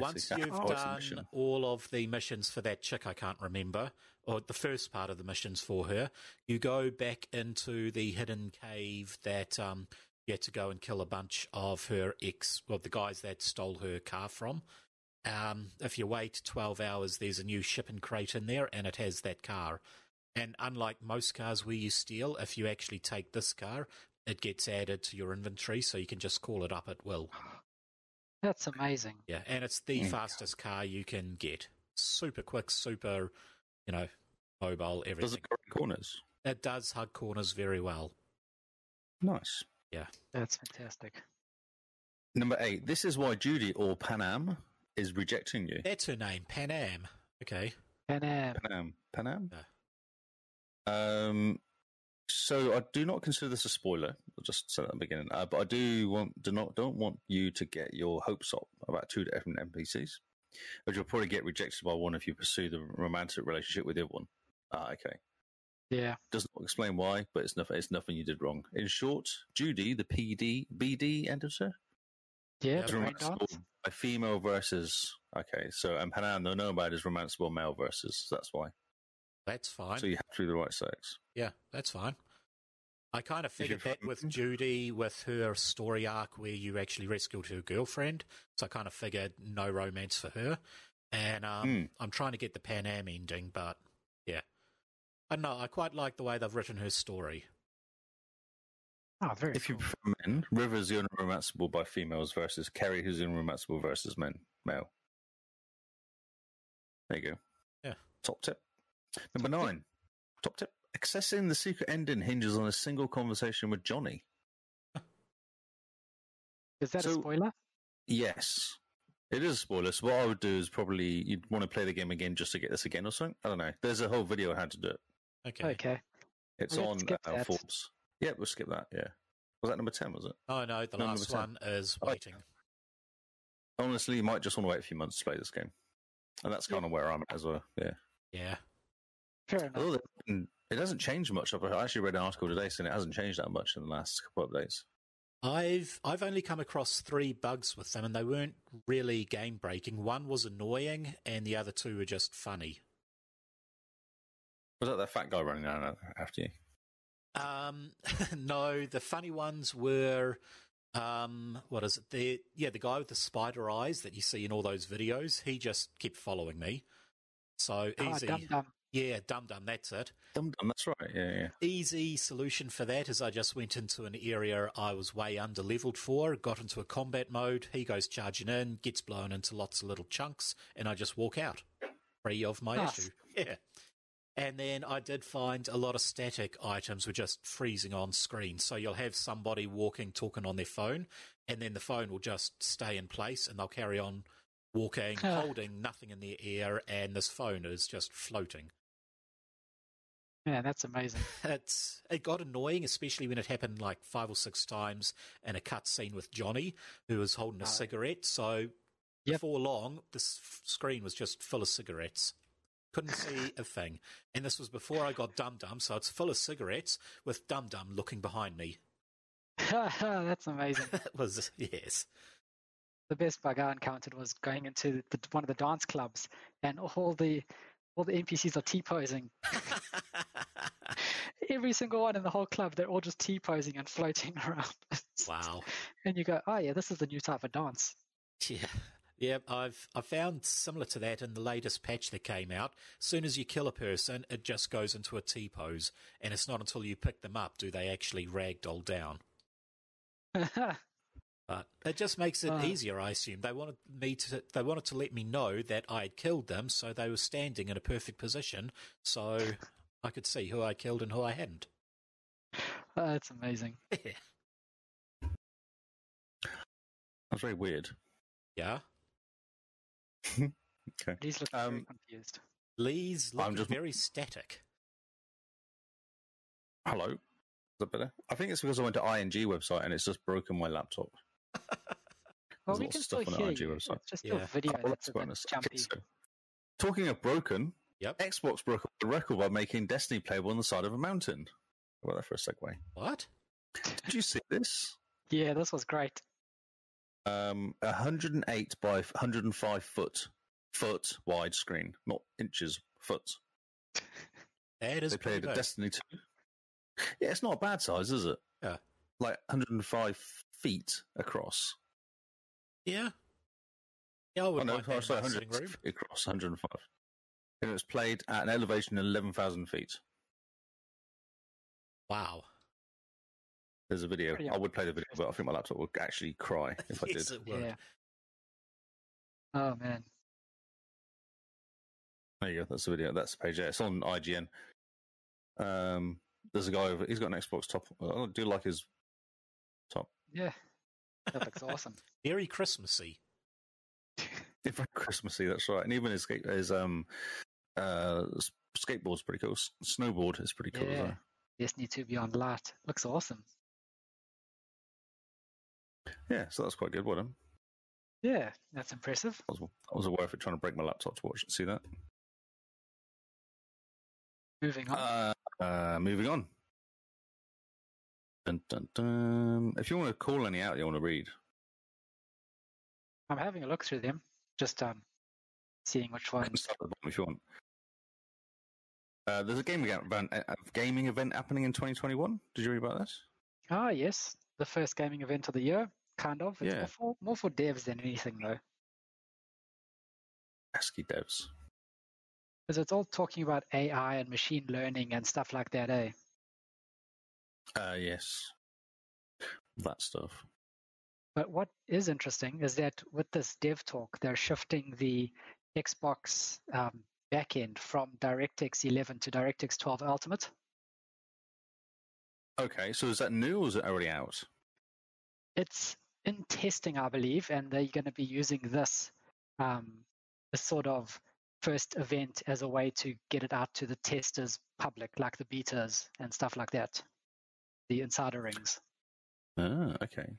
Once you've done all of the missions for that chick I can't remember, or the first part of the missions for her, you go back into the hidden cave that you had to go and kill a bunch of her the guys that stole her car from. If you wait 12 hours, there's a new shipping crate in there, and it has that car. And unlike most cars where you steal, if you actually take this car, it gets added to your inventory, so you can just call it up at will. That's amazing. Yeah, and it's the fastest car you can get. Super quick, super, mobile, everything. Does it hug corners? It does hug corners very well. Nice. Yeah. That's fantastic. Number 8. This is why Judy, or Pan Am, is rejecting you. That's her name, Pan Am. Okay. Pan Am. Pan Am. Pan Am? No. So I do not consider this a spoiler. I'll just say that at the beginning. But I don't want you to get your hopes up about two different NPCs, which you'll probably get rejected by one if you pursue the romantic relationship with the other one. Okay. Yeah. Doesn't explain why, but it's nothing you did wrong. In short, Judy, the BD editor. Yeah. Is romanceable by female versus. Okay. So and Panan, they know about is romanceable male versus. So that's why. That's fine. So you have to do the right sex. Yeah, that's fine. I kind of figured that with Judy, with her story arc where you actually rescued her girlfriend. So I kind of figured no romance for her. And I'm trying to get the Pan Am ending, but yeah. I don't know. I quite like the way they've written her story. Oh, very If cool. you prefer men, River's the unromanceable by females versus Carrie, who's unromanceable versus male. There you go. Yeah. Top tip. Number 9. Top tip. Accessing the secret ending hinges on a single conversation with Johnny. Is that a spoiler? Yes. It is a spoiler. So what I would do is probably you'd want to play the game again just to get this again or something. I don't know. There's a whole video on how to do it. Okay. It's on Forbes. Yeah, we'll skip that, yeah. Was that number 10, was it? Oh, no, the last one is waiting. Honestly, you might just want to wait a few months to play this game. And that's kind of where I'm at as well, yeah. Yeah. Fair enough. It doesn't change much. I actually read an article today saying it hasn't changed that much in the last couple of days. I've only come across 3 bugs with them, and they weren't really game-breaking. One was annoying, and the other 2 were just funny. Was that fat guy running around after you? No, the funny ones were... what is it? The guy with the spider eyes that you see in all those videos, he just kept following me. So easy. Dum-dum. Yeah, dum-dum, that's it. Dum-dum, that's right, yeah. Easy solution for that is I just went into an area I was way under-leveled for, got into a combat mode, he goes charging in, gets blown into lots of little chunks, and I just walk out, free of my issue. Yeah. And then I did find a lot of static items were just freezing on screen, so you'll have somebody walking, talking on their phone, and then the phone will just stay in place, and they'll carry on walking, holding nothing in the air, and this phone is just floating. Yeah, that's amazing. It got annoying, especially when it happened like 5 or 6 times in a cutscene with Johnny, who was holding a cigarette. So before long, the screen was just full of cigarettes. Couldn't see a thing. And this was before I got Dum Dum, so it's full of cigarettes with Dum Dum looking behind me. That's amazing. It was, yes. The best bug I encountered was going into one of the dance clubs, and all the NPCs are T-posing. Every single one in the whole club, they're all just T-posing and floating around. Wow. And you go, oh yeah, this is the new type of dance. Yeah. Yeah, I found similar to that in the latest patch that came out. As soon as you kill a person, it just goes into a T-pose, and it's not until you pick them up do they actually ragdoll down. But it just makes it easier, I assume. They wanted to let me know that I had killed them, so they were standing in a perfect position, so I could see who I killed and who I hadn't. That's amazing. Yeah. That's very weird. Yeah. Okay. Lee's looking very confused. Lee's looking very static. Hello? Is that better? I think it's because I went to ING website and it's just broken my laptop. Well, we can still hear you. It's just still video. Oh, that's jumpy. Okay, so, talking of broken, Xbox broke the record by making Destiny playable on the side of a mountain. Well, that for a segue. What? Did you see this? Yeah, this was great. 108 by 105 foot wide screen, not inches, foot. It is. They played Destiny 2. Yeah, it's not a bad size, is it? Yeah, like 105 feet across. Yeah. Yeah, I would like that. Sorry, 100 room. Across 105. And it was played at an elevation of 11,000 feet. Wow. There's a video. I would play the video, but I think my laptop would actually cry if yes, I did. It would. Yeah. Oh, man. There you go. That's the video. That's the page there. It's on IGN. There's a guy over. He's got an Xbox top. I do like his top. Yeah. That looks awesome. Very Christmassy. Very Christmassy, that's right. And even his skateboard's pretty cool. Snowboard is pretty cool as well. Destiny 2 Beyond Light. Looks awesome. Yeah, so that's quite good, wasn't it? Yeah, that's impressive. I was aware of it trying to break my laptop to watch and see that. Moving on. Dun, dun, dun. If you want to call any out you want to read. I'm having a look through them. Just seeing which ones. Start at the bottom if you want. There's a gaming event happening in 2021. Did you read about that? Ah, yes. The first gaming event of the year, kind of. It's more for devs than anything, though. ASCII devs. Because it's all talking about AI and machine learning and stuff like that, eh? Yes. That stuff. But what is interesting is that with this dev talk, they're shifting the Xbox backend from DirectX 11 to DirectX 12 Ultimate. Okay, so is that new or is it already out? It's in testing, I believe, and they're going to be using this sort of first event as a way to get it out to the testers public, like the betas and stuff like that, the insider rings. Ah, okay.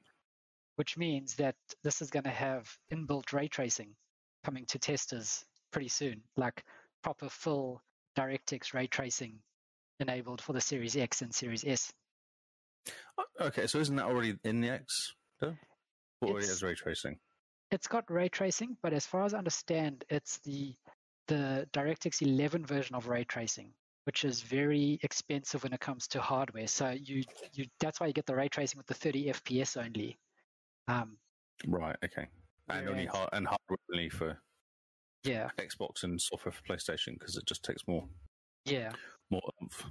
Which means that this is going to have inbuilt ray tracing coming to testers pretty soon, like proper full DirectX ray tracing enabled for the Series X and Series S. Okay, so isn't that already in the X? No? Or already has ray tracing? It's got ray tracing, but as far as I understand, it's the DirectX 11 version of ray tracing, which is very expensive when it comes to hardware. So you that's why you get the ray tracing with the 30 FPS only. Right, okay. And only hardware only for... Yeah, Xbox and software for PlayStation because it just takes more. Yeah, more oomph.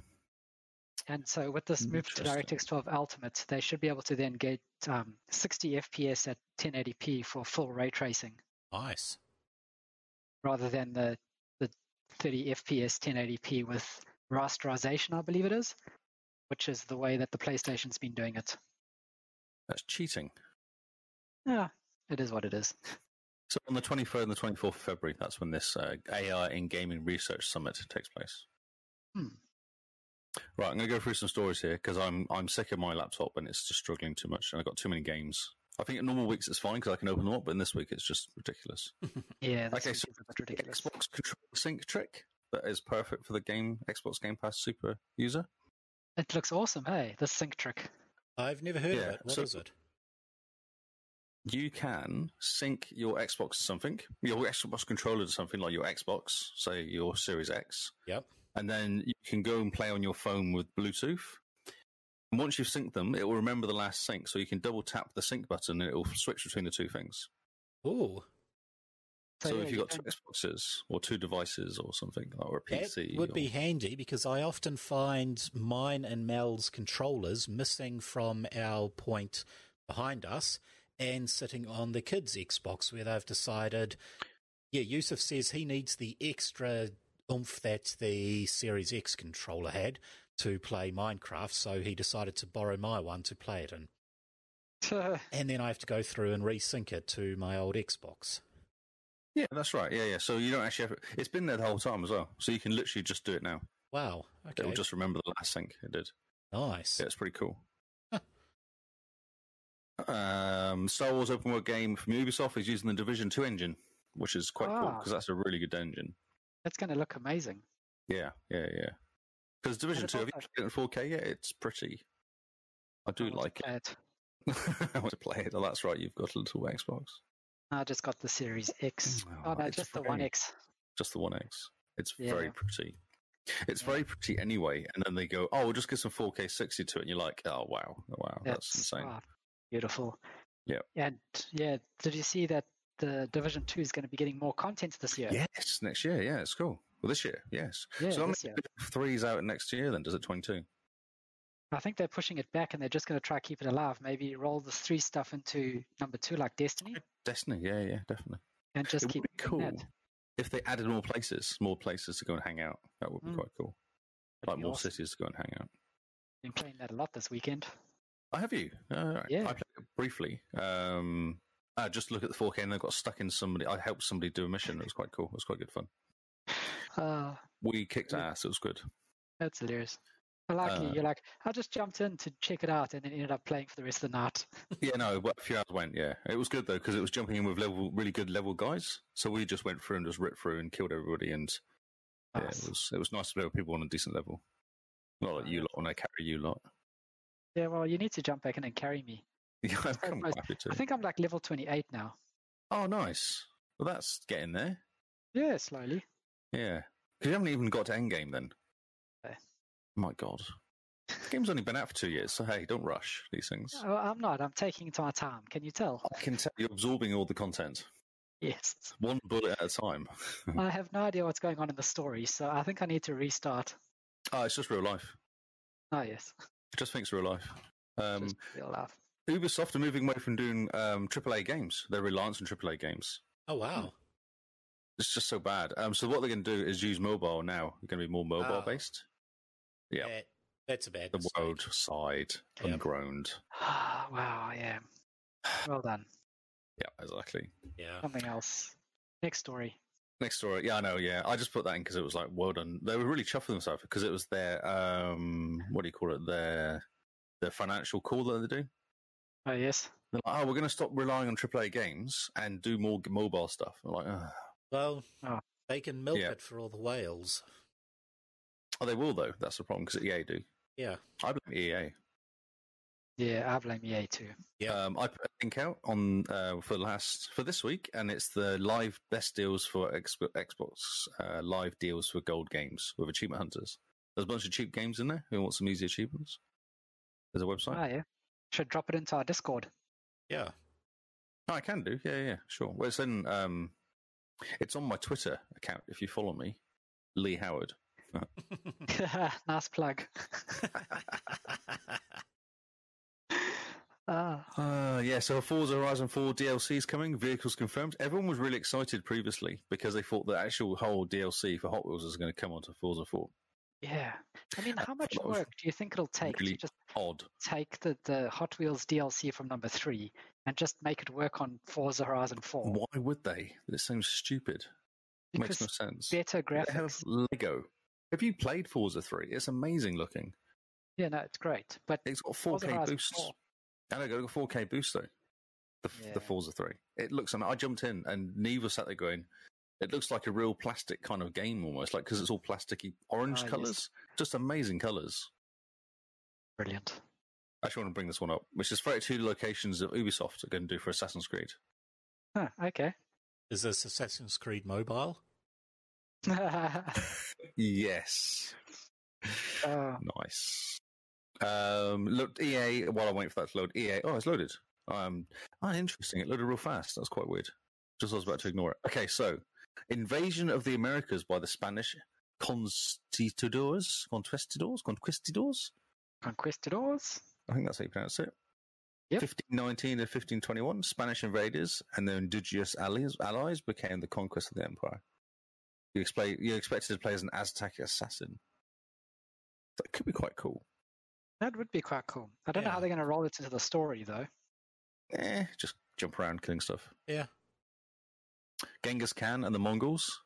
And so with this move to DirectX 12 Ultimate, they should be able to then get 60 FPS at 1080p for full ray tracing. Nice. Rather than the 30 FPS 1080p with rasterization, I believe it is, which is the way that the PlayStation's been doing it. That's cheating. Yeah, it is what it is. So on the 23rd and the 24th of February, that's when this AI in Gaming Research Summit takes place. Hmm. Right, I'm going to go through some stories here because I'm sick of my laptop and it's just struggling too much and I've got too many games. I think in normal weeks it's fine because I can open them up, but in this week it's just ridiculous. Yeah, that's okay, so ridiculous. Xbox Control Sync trick that is perfect for the Xbox Game Pass super user. It looks awesome, hey, the sync trick. I've never heard of it. What is it? You can sync your Xbox to something, your Xbox controller to something like your Xbox, say your Series X. Yep. And then you can go and play on your phone with Bluetooth. And once you've synced them, it will remember the last sync. So you can double tap the sync button and it will switch between the two things. Ooh. So if you've got two Xboxes or two devices or something, or a PC. It would be handy, because I often find mine and Mel's controllers missing from our point behind us and sitting on the kids' Xbox, where they've decided, yeah, Yusuf says he needs the extra oomph that the Series X controller had to play Minecraft, so he decided to borrow my one to play it in. And then I have to go through and resync it to my old Xbox. Yeah, that's right. Yeah. So you don't actually have it's been there the whole time as well. So you can literally just do it now. Wow. Okay. It'll just remember the last sync it did. Nice. Yeah, it's pretty cool. Huh. Star Wars open world game from Ubisoft is using the Division 2 engine, which is quite cool, because that's a really good engine. That's going to look amazing. Yeah. Because Division 2, have you played it in 4K? Yeah, it's pretty. I like it. I want to play it. Oh, that's right. You've got a little Xbox. I just got the Series X. Oh no, just the One X. Just the One X. It's very pretty. It's very pretty anyway. And then they go, oh, we'll just get some 4K 60 to it. And you're like, oh, wow. That's insane. Oh, beautiful. Yeah. And did you see that the Division 2 is going to be getting more content this year? Yes, next year. Yeah, it's cool. Well, this year, yes. Yeah, so this year. 3's out next year then, does it 22? I think they're pushing it back, and they're just going to try to keep it alive. Maybe roll the 3 stuff into number 2, like Destiny. Yeah, definitely. And just keep it cool. If they added more places to go and hang out, that would be quite cool. That'd like more awesome. Cities to go and hang out. I've been playing that a lot this weekend. Oh, have you? Right. Yeah. I played it briefly. I just looked at the 4K and I got stuck in somebody. I helped somebody do a mission. It was quite cool. It was quite good fun. We kicked ass. It was good. That's hilarious. I like you. You're like, I just jumped in to check it out and then ended up playing for the rest of the night. But a few hours went, It was good, though, because it was jumping in with really good level guys. So we just went through and just ripped through and killed everybody. And nice. It was nice to play with people on a decent level. Not like you lot, when I carry you lot. Yeah, well, you need to jump back in and carry me. Yeah, I'm happy to. I think I'm like level 28 now. Oh, nice. Well, that's getting there. Yeah, slowly. Yeah. Because you haven't even got to endgame then. Okay. My God, the game's only been out for 2 years, so hey, don't rush these things. No, I'm not. I'm taking my time. Can you tell? I can tell you're absorbing all the content. Yes. One bullet at a time. I have no idea what's going on in the story, so I think I need to restart. Oh, it's just real life. Oh, yes. Just thinks real life. Real life. Ubisoft are moving away from doing AAA games. They're reliant on AAA games. Oh, wow. It's just so bad. So what they're going to do is use mobile now. They're going to be more mobile-based. Yeah, that's a bad mistake. The roadside ungroaned. Wow, yeah. Well done. Yeah, exactly. Yeah. Something else. Next story. Yeah, I know. Yeah, I just put that in because it was like, well done. They were really chuffing themselves because it was their their financial call that they do. Oh yes. They're like, we're going to stop relying on AAA games and do more mobile stuff. I'm like, they can milk it for all the whales. Oh, they will, though. That's the problem, because EA do. Yeah. I blame EA. Yeah, I blame EA, too. Yeah. I put a link out on for this week, and it's the live best deals for Xbox, live deals for gold games with Achievement Hunters. There's a bunch of cheap games in there. Who wants some easy achievements? There's a website. Oh, yeah. Should drop it into our Discord. Yeah. Oh, I can do. Yeah, sure. Well, it's in, it's on my Twitter account, if you follow me, Lee Howard. Nice plug. So Forza Horizon 4 DLC is coming. Vehicles confirmed. Everyone was really excited previously because they thought the actual whole DLC for Hot Wheels was going to come onto Forza 4. Yeah. I mean, how much work do you think it'll take really to just take the Hot Wheels DLC from number 3 and just make it work on Forza Horizon 4? Why would they? It seems stupid. Makes no sense. Better graphics. They have Lego. Have you played Forza 3? It's amazing looking. Yeah, no, it's great. But it's got 4K boosts. And I got a 4K boost though. The Forza 3. It looks. I jumped in and Neva sat there going, "It looks like a real plastic kind of game almost, like because it's all plasticky orange colors, yes. Just amazing colors. Brilliant. I actually want to bring this one up, which is 32 locations that Ubisoft are going to do for Assassin's Creed. Oh, okay. Is this Assassin's Creed Mobile? Yes. Nice. Look, EA, while I wait for that to load, EA, it's loaded. Interesting. It loaded real fast. That's quite weird. Just I was about to ignore it. Okay, so invasion of the Americas by the Spanish conquistadors. I think that's how you pronounce it. Yep. 1519 to 1521, Spanish invaders and their indigenous allies became the conquest of the empire. You're expected to play as an Aztec assassin. That could be quite cool. That would be quite cool. I don't know how they're going to roll it into the story, though. Just jump around killing stuff. Yeah. Genghis Khan and the Mongols.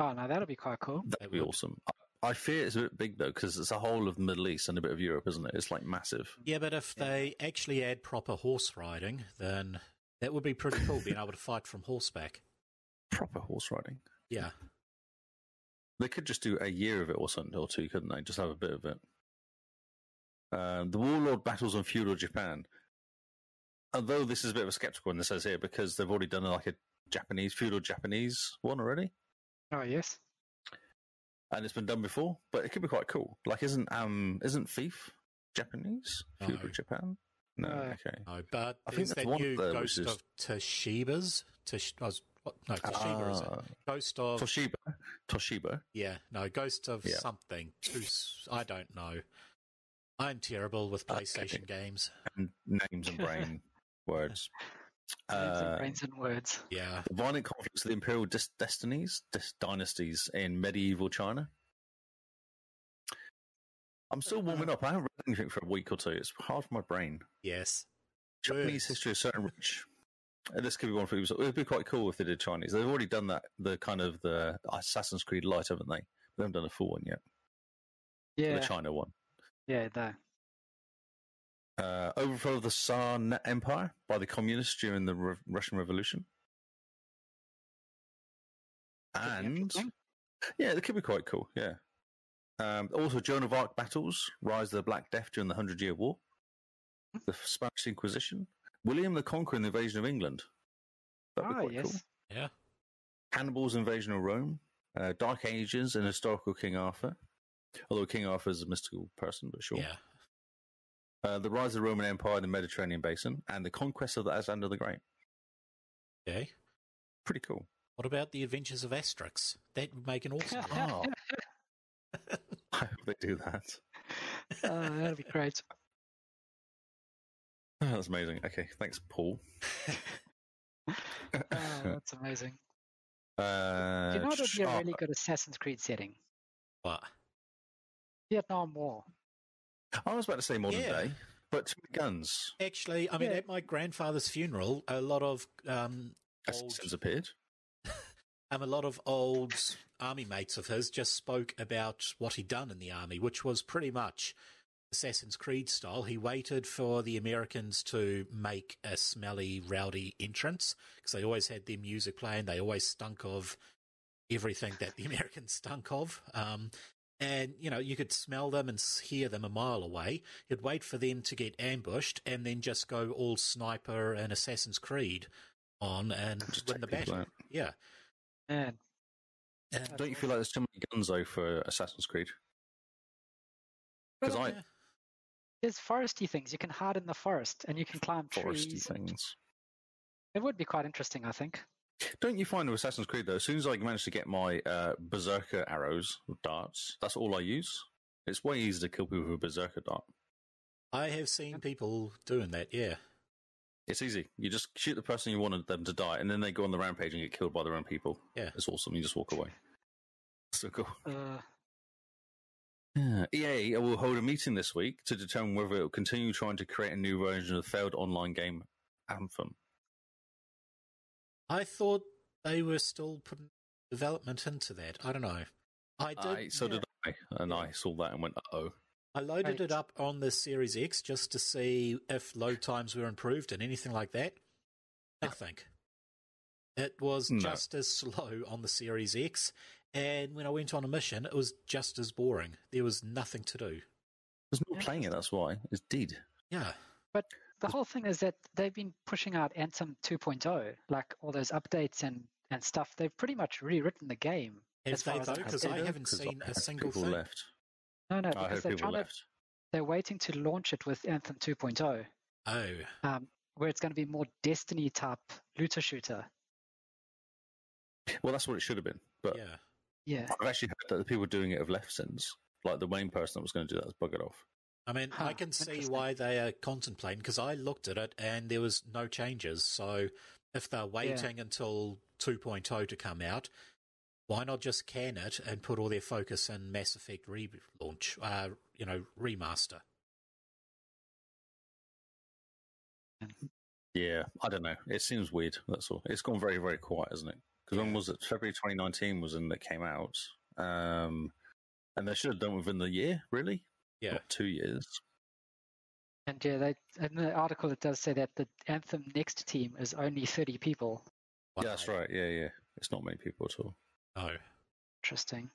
Oh, no, that'll be quite cool. That'd be awesome. I fear it's a bit big, though, because it's the whole of the Middle East and a bit of Europe, isn't it? It's, like, massive. Yeah, but if they actually add proper horse riding, then that would be pretty cool, being able to fight from horseback. Proper horse riding? Yeah. They could just do a year of it or something, or two, couldn't they? Just have a bit of it. The warlord battles on feudal Japan. Although this is a bit of a sceptical one, this says here, because they've already done, like, a feudal Japanese one already. Oh, yes. And it's been done before, but it could be quite cool. Like, isn't Thief Japanese? Feudal Japan? No, okay. No, but I think that new Ghost of Toshiba's? Toshiba, is it? Ghost of... Toshiba? Yeah, no, Ghost of something. I don't know. I'm terrible with PlayStation games. And names and brain words. Brains and words. Yeah. The violent conflicts of the imperial dynasties in medieval China. I'm still warming up. I haven't read anything for a week or two. It's hard for my brain. Yes. Chinese history is so rich. This could be one for people. It would be quite cool if they did Chinese. They've already done that, the kind of the Assassin's Creed Lite, haven't they? They haven't done a full one yet. Yeah. The China one. Yeah, that. Overthrow of the Tsar Empire by the communists during the Russian Revolution. And, yeah, that could be quite cool, yeah. Also, Joan of Arc battles, Rise of the Black Death during the 100-Year War, the Spanish Inquisition, William the Conqueror and the invasion of England. That'd be quite cool. Yeah. Hannibal's invasion of Rome, Dark Ages and historical King Arthur. Although King Arthur is a mystical person, but sure. Yeah. The rise of the Roman Empire in the Mediterranean basin, and the conquest of the Alexander the Great. Okay. Pretty cool. What about the adventures of Asterix? That would make an awesome game. I hope they do that. That'd be great. Oh, that's amazing. Okay, thanks, Paul. That's amazing. Do you know what would be a really good Assassin's Creed setting? What? Vietnam War. I was about to say modern day, but guns. Actually, I mean, at my grandfather's funeral, a lot of assassins appeared. A lot of old army mates of his just spoke about what he'd done in the army, which was pretty much Assassin's Creed style. He waited for the Americans to make a smelly, rowdy entrance because they always had their music playing. They always stunk of everything that the Americans stunk of. And, you know, you could smell them and hear them a mile away. You'd wait for them to get ambushed and then just go all sniper and Assassin's Creed on and just win the battle. Out. Yeah. And don't you feel like there's too many guns, though, for Assassin's Creed? Because there's foresty things. You can hide in the forest and you can climb trees. It would be quite interesting, I think. Don't you find with Assassin's Creed, though, as soon as I manage to get my berserker arrows or darts, that's all I use? It's way easier to kill people with a berserker dart. I have seen people doing that, yeah. It's easy. You just shoot the person you wanted them to die, and then they go on the rampage and get killed by their own people. Yeah. It's awesome. You just walk away. So cool. EA will hold a meeting this week to determine whether it will continue trying to create a new version of the failed online game Anthem. I thought they were still putting development into that. I don't know. I did. I saw that and went, uh-oh. I loaded it up on the Series X just to see if load times were improved and anything like that. Nothing. It was just as slow on the Series X, and when I went on a mission, it was just as boring. There was nothing to do. There's no playing it, that's why. It's dead. Yeah. But... the whole thing is that they've been pushing out Anthem 2.0, like all those updates and stuff. They've pretty much rewritten the game. Have they, though? Because I haven't seen a single thing. Left. No, because they're waiting to launch it with Anthem 2.0. Oh. Where it's going to be more Destiny-type looter-shooter. Well, that's what it should have been. But yeah, I've actually heard that the people doing it have left since. Like, the main person that was going to do that has buggered off. I mean, I can see why they are contemplating, because I looked at it and there was no changes. So if they're waiting until 2.0 to come out, why not just can it and put all their focus in Mass Effect relaunch, remaster? Yeah, I don't know. It seems weird, that's all. It's gone very, very quiet, hasn't it? Because when was it? February 2019 was when it came out. And they should have done within the year, really? Yeah. Not 2 years. And yeah, in the article it does say that the Anthem Next team is only 30 people. Wow. Yeah, that's right. Yeah. It's not many people at all. Oh. Interesting.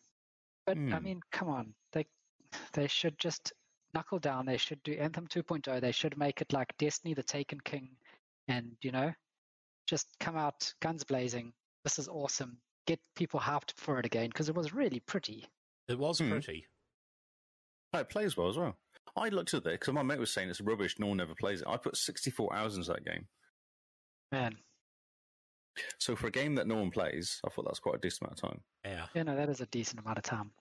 But, I mean, come on. They should just knuckle down. They should do Anthem 2.0. They should make it like Destiny, the Taken King, and, just come out guns blazing. This is awesome. Get people hyped for it again, because it was really pretty. It was pretty. Oh, it plays well as well. I looked at it because my mate was saying it's rubbish, no one ever plays it. I put 64 hours into that game. Man. So for a game that no one plays, I thought that's quite a decent amount of time. Yeah. Yeah, no, that is a decent amount of time.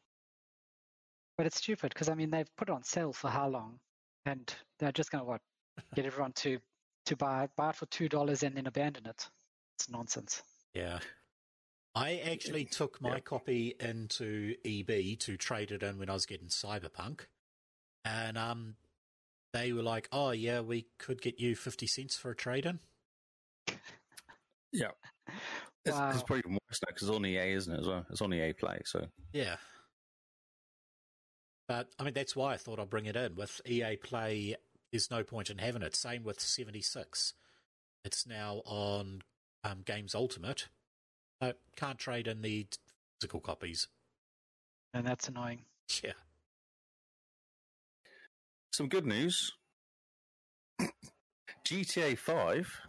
But it's stupid because, I mean, they've put it on sale for how long? And they're just going to, get everyone to buy it for $2 and then abandon it. It's nonsense. Yeah. I actually took my copy into EB to trade it in when I was getting Cyberpunk. And they were like, oh, yeah, we could get you 50 cents for a trade-in. Yeah. Wow. It's probably even worse now because it's on EA, isn't it, as well? It's on EA Play, so. Yeah. But, I mean, that's why I thought I'd bring it in. With EA Play, there's no point in having it. Same with 76. It's now on Games Ultimate. I can't trade in the physical copies. And that's annoying. Yeah. Some good news. GTA 5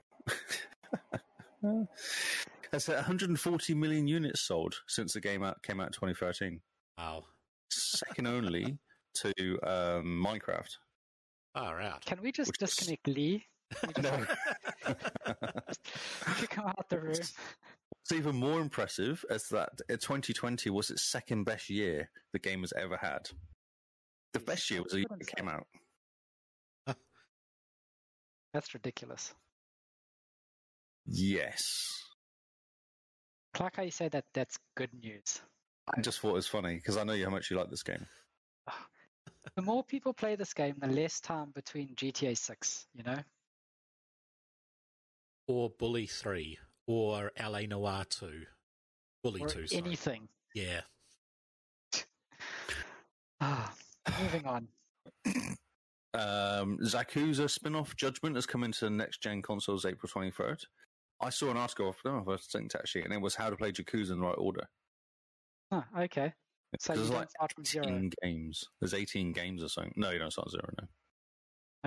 has had 140 million units sold since the game came out in 2013. Wow. Second only to Minecraft. All right. Can we just disconnect Lee? No. Kick him out the room. It's even more impressive as that 2020 was its second best year the game has ever had. The best year was the year it came out. That's ridiculous. Yes. Clark, how you say that? That's good news. I just thought it was funny because I know how much you like this game. The more people play this game, the less time between GTA 6, Or Bully 3. Or LA Noire 2. Bully 2, sorry. Anything. Yeah. Moving on. Yakuza spin-off Judgment has come into next-gen consoles April 23rd. I saw an article off them, and it was how to play Yakuza in the right order. Oh, okay. So there's like 18 games. There's 18 games or something. No, you don't start zero, no.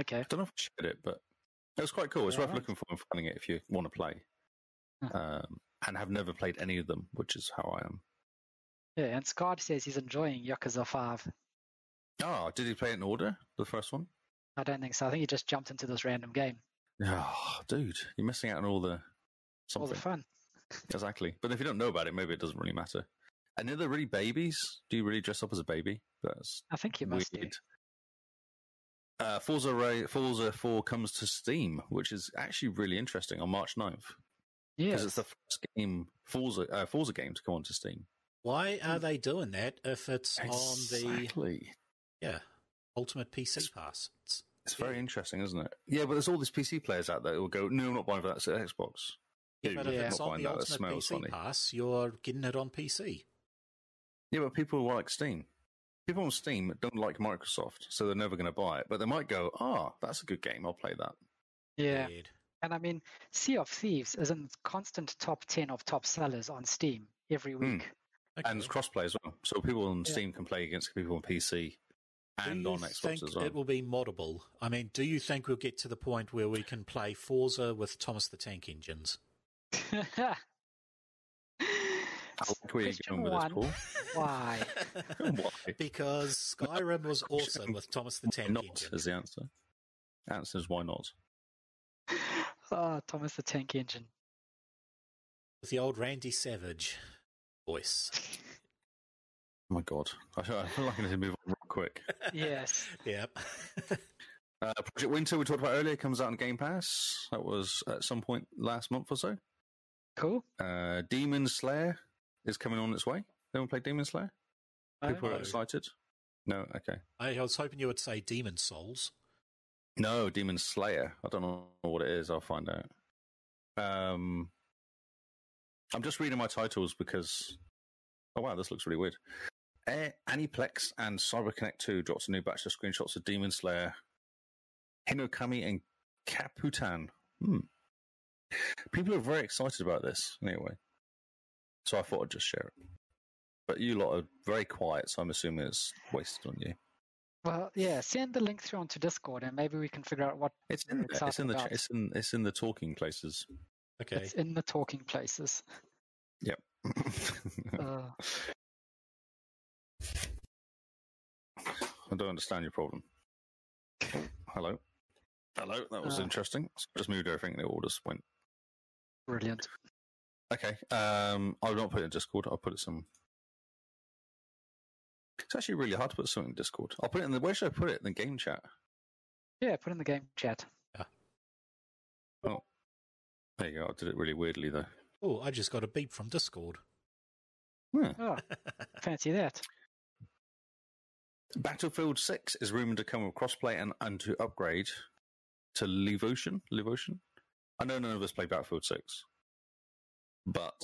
Okay. I don't know if I shared it, but it was quite cool. It's worth looking for and finding it if you want to play. And have never played any of them, which is how I am. Yeah, and Scott says he's enjoying Yakuza 5. Oh, did he play it in order, the first one? I don't think so. I think he just jumped into this random game. Oh, dude, you're missing out on all the fun. Exactly. But if you don't know about it, maybe it doesn't really matter. And are there really babies? Do you really dress up as a baby? I think you must do. Forza 4 comes to Steam, which is actually really interesting, on March 9th. Yeah, because it's the first game Forza game to come onto Steam. Why are they doing that if it's on the Ultimate PC Pass? It's very interesting, isn't it? Yeah, but there's all these PC players out there who will go, no, I'm not buying for that, it's an Xbox. Yeah, but if it's on the Ultimate PC Pass, you're getting it on PC. Yeah, but people like Steam. People on Steam don't like Microsoft, so they're never going to buy it. But they might go, that's a good game, I'll play that. Yeah. Weird. And I mean, Sea of Thieves is in constant top 10 of top sellers on Steam every week. Okay. And it's crossplay as well. So people on Steam can play against people on PC and on Xbox as well. Do you think it will be moddable? I mean, do you think we'll get to the point where we can play Forza with Thomas the Tank Engines? Question one, why? Because Skyrim was awesome with Thomas the Tank Engine. Not is the answer. Answer is why not? Oh, Thomas the Tank Engine. with the old Randy Savage voice. Oh my god! I feel like I need to move on real quick. Yes. Yep. Project Winter, we talked about earlier, comes out on Game Pass. That was at some point last month or so. Cool. Demon Slayer is coming on its way. Anyone play Demon Slayer? People are excited. No, okay. I was hoping you would say Demon Souls. No, Demon Slayer. I don't know what it is. I'll find out. I'm just reading my titles because. Oh wow, this looks really weird. Aniplex and CyberConnect 2 drops a new batch of screenshots of Demon Slayer, Hinokami, and Kaputan. People are very excited about this, anyway. So I thought I'd just share it. But you lot are very quiet, so I'm assuming it's wasted on you. Well, yeah, send the link through onto Discord, and maybe we can figure out what it's in the talking places. Okay, it's in the talking places. Yep. I don't understand your problem. Hello. That was interesting. So I just moved everything and it all just went. Brilliant. Okay. I'll not put it in Discord. I'll put it some. It's actually really hard to put something in Discord. I'll put it in the. Where should I put it? In the game chat. Yeah, put it in the game chat. Yeah. Oh, there you go. I did it really weirdly though. Oh, I just got a beep from Discord. Yeah. Oh, fancy that. Battlefield 6 is rumored to come with crossplay and to upgrade to Levotion. Levotion? I know none of us play Battlefield 6, but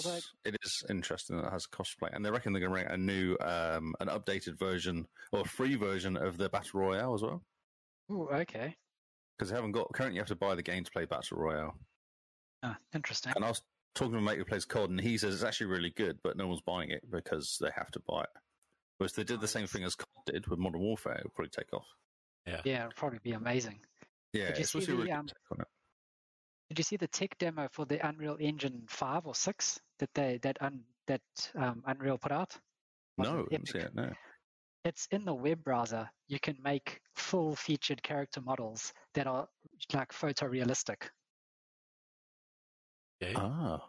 it is interesting that it has crossplay. And they reckon they're going to bring a new, an updated version or a free version of the Battle Royale as well. Oh, okay. Because they haven't got. Currently, you have to buy the game to play Battle Royale. Ah, interesting. And I was talking to a mate who plays COD, and he says it's actually really good, but no one's buying it because they have to buy it. Whereas they did the same thing as COD did with Modern Warfare, it would probably take off. Yeah, it would probably be amazing. Yeah, it's supposed to be a really good take on it. Did you see the tech demo for the Unreal Engine 5 or 6 that Unreal put out? No, I didn't see it, no. It's in the web browser. You can make full-featured character models that are like photorealistic. Okay. Ah.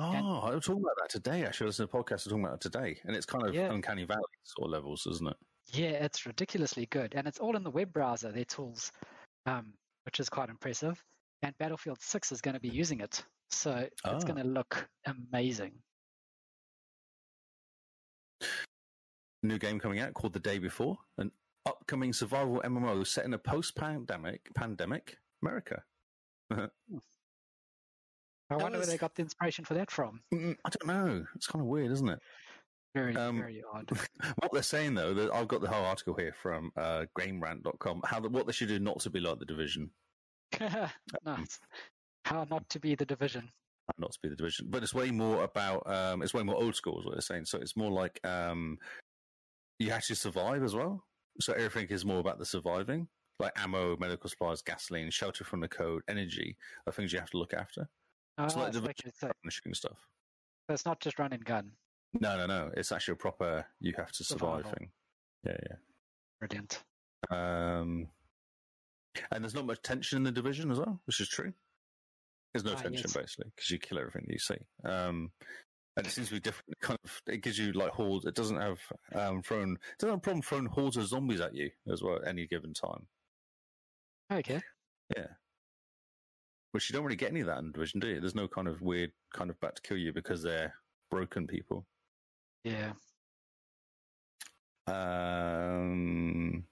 Oh, I was talking about that today. Actually, I listened to a podcast talking about it today, and it's kind of uncanny valley sort of levels, isn't it? Yeah, it's ridiculously good, and it's all in the web browser. Their tools, which is quite impressive. And Battlefield 6 is going to be using it, so it's going to look amazing. New game coming out called The Day Before, an upcoming survival MMO set in a post-pandemic America. I wonder where they got the inspiration for that from. I don't know. It's kind of weird, isn't it? Very, very odd. What they're saying, though, that I've got the whole article here from GameRant.com, what they should do not to be like The Division. Nice. How not to be The Division. Not to be The Division. But it's way more about, it's way more old school is what they're saying. So it's more like you actually survive as well. So everything is more about the surviving, like ammo, medical supplies, gasoline, shelter from the cold, energy, are things you have to look after. It's like shooting stuff. So it's not just run and gun. No. It's actually a proper you have to survive thing. Yeah. Brilliant. And there's not much tension in The Division as well, which is true. There's no tension basically because you kill everything that you see. And it seems to be different. Kind of, it gives you like hordes. It doesn't have throwing hordes of zombies at you as well at any given time. Okay. Yeah. Which you don't really get any of that in Division, do you? There's no kind of weird kind of back to kill you because they're broken people. Yeah. And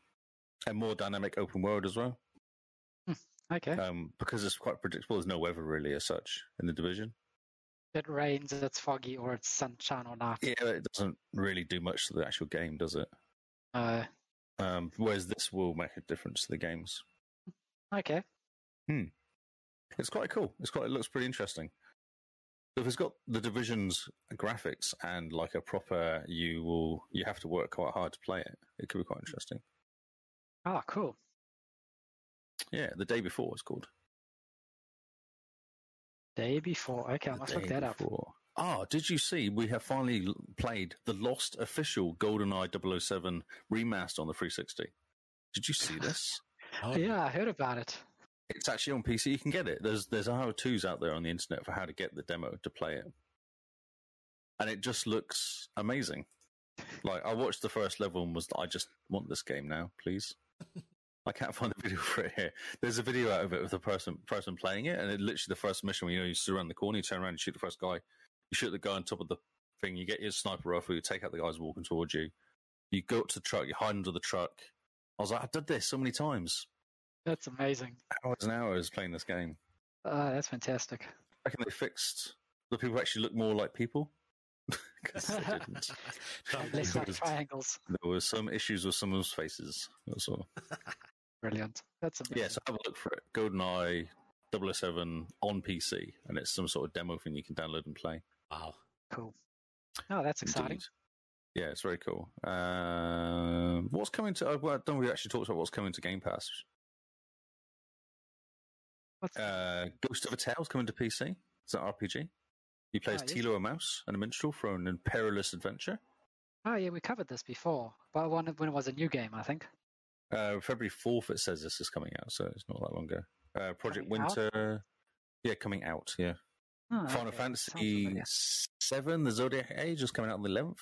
more dynamic open world as well. Okay. Because it's quite predictable. There's no weather really as such in the Division. It rains, it's foggy, or it's sunshine or not. Yeah, it doesn't really do much to the actual game, does it? Whereas this will make a difference to the games. Okay. It's quite cool. It looks pretty interesting. So if it's got The Division's graphics and like a proper, you have to work quite hard to play it. It could be quite interesting. Ah, cool. Yeah, The Day Before it's called. Day Before. Okay, I must look that up. Ah, did you see we have finally played the lost official GoldenEye 007 remastered on the 360? Did you see this? Yeah, I heard about it. It's actually on PC. You can get it. There's how-tos out there on the internet for how to get the demo to play it. and it just looks amazing. Like, I watched the first level and was I just want this game now, please. I can't find the video for it here. There's a video out of it with the person playing it, and it literally the first mission where you surround the corner, you turn around and shoot the first guy. You shoot the guy on top of the thing, you get your sniper rifle, you take out the guys walking towards you. You go up to the truck, you hide under the truck. I was like, I did this so many times. That's amazing. Hours and hours playing this game. That's fantastic. I reckon they fixed the people actually look more like people. Because they didn't. Less like triangles. There were some issues with some of those faces. That's all. Brilliant. That's amazing. Yeah, so have a look for it. GoldenEye 007 on PC, and it's some sort of demo thing you can download and play. Wow. Cool. Oh, that's exciting. Yeah, it's very cool. What's coming to... well, I don't know if we actually talked about what's coming to Game Pass. Ghost of a Tale's coming to PC. It's an RPG. You play as Tilo, a mouse, and a minstrel for an perilous adventure. Oh, yeah, we covered this before. But when it was a new game, I think. February 4th, it says this is coming out, so it's not that long ago. Project coming Winter... Out? Yeah, coming out, yeah. Oh, Final Fantasy VII, The Zodiac Age, is coming out on the 11th.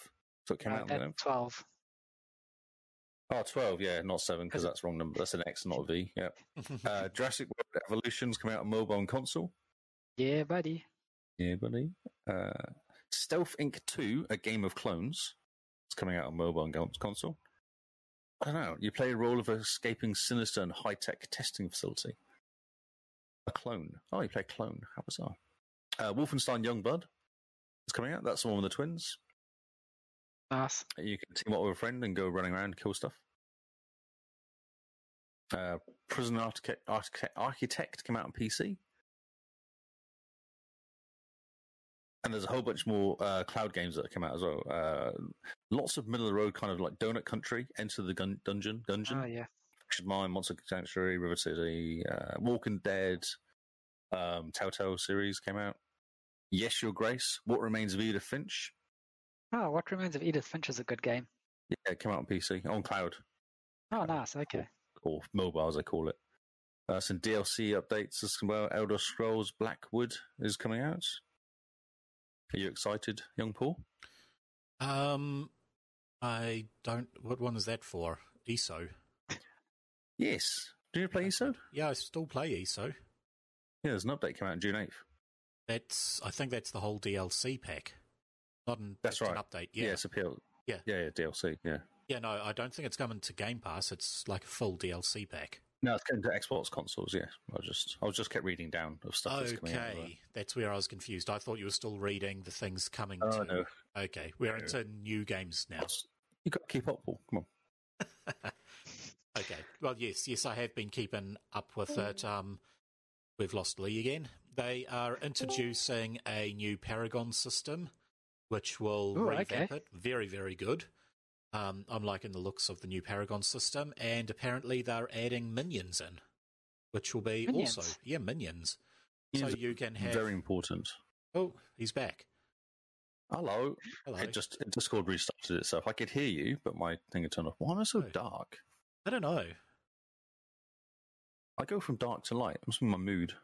So it came out on the 11th. 12. Oh, 12, yeah, not 7, because that's the wrong number. That's an X, not a V, yeah. Jurassic World Evolution's coming out on mobile and console. Yeah, buddy. Yeah, buddy. Stealth Inc. 2, A Game of Clones. It's coming out on mobile and console. I don't know. You play a role of escaping sinister and high-tech testing facility. A clone. Oh, you play clone. How bizarre. Wolfenstein Youngblood is coming out. That's the one with the twins. Nice. You can team up with a friend and go running around and kill stuff. Prison Architect came out on PC. And there's a whole bunch more cloud games that come out as well. Lots of middle of the road, kind of like Donut Country, Enter the Dungeon. Oh, yeah. Fractured Mine, Monster Sanctuary, River City, Walking Dead, Telltale series came out. Yes, Your Grace, What Remains of Edith Finch. Oh, What Remains of Edith Finch is a good game. Yeah, it came out on PC, on cloud. Oh, nice, okay. Or mobile, as I call it. Some DLC updates as well. Elder Scrolls Blackwood is coming out. Are you excited, young Paul? I don't... What one is that for? ESO? Yes. Do you play ESO? Yeah, I still play ESO. Yeah, there's an update coming out on June 8th. I think that's the whole DLC pack. That's right. An update, yeah. Yeah, it's a PL... Yeah. Yeah, DLC, yeah. Yeah, no, I don't think it's coming to Game Pass. It's like a full DLC pack. No, it's coming to Xbox consoles, yeah. I was just kept reading down of stuff that's coming out. Okay, that's where I was confused. I thought you were still reading the things coming to... No. Okay, we're into new games now. You got to keep up, Paul. Come on. Okay, well, yes, I have been keeping up with it. We've lost Lee again. They are introducing a new Paragon system, which will revamp it. Very, very good. I'm liking the looks of the new Paragon system, and apparently they're adding minions in, which will be minions. So you can have... Very important. Oh, he's back. Hello. Discord restarted itself. I could hear you, but my thing had turned off. Why am I so dark? I don't know. I go from dark to light. I'm just in my mood.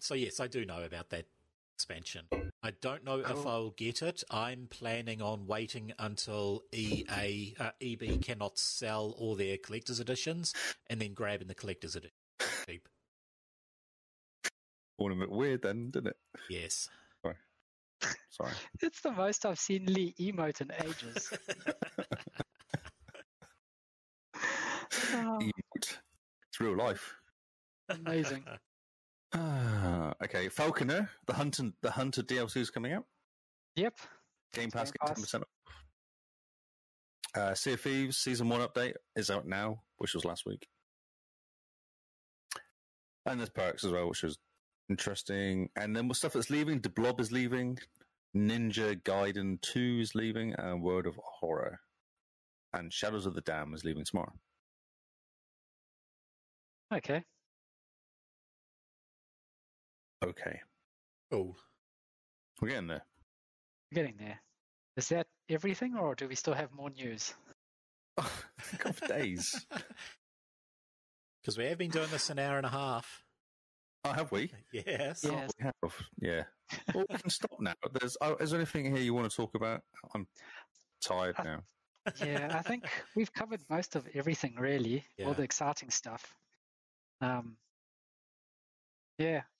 So yes, I do know about that expansion. I don't know if I'll get it. I'm planning on waiting until EB cannot sell all their collector's editions and then grabbing the collector's edition. All a bit weird then, didn't it? Yes. Sorry. It's the most I've seen Lee emote in ages. It's real life. Amazing. Okay, Falconer, the Hunter DLC is coming out. Yep. Game Pass gets 10% off. Sea of Thieves Season 1 update is out now, which was last week. And there's perks as well, which was interesting. And then with stuff that's leaving, The Blob is leaving, Ninja Gaiden 2 is leaving, and World of Horror. And Shadows of the Dam is leaving tomorrow. Okay. Cool. We're getting there. Is that everything, or do we still have more news? Oh, for days. Because we have been doing this an hour and a half. Oh, have we? Yes. Yes. Oh, we have. Yeah. Well, we can stop now. Is there anything here you want to talk about? I'm tired now. Yeah, I think we've covered most of everything, really. Yeah. All the exciting stuff. Yeah,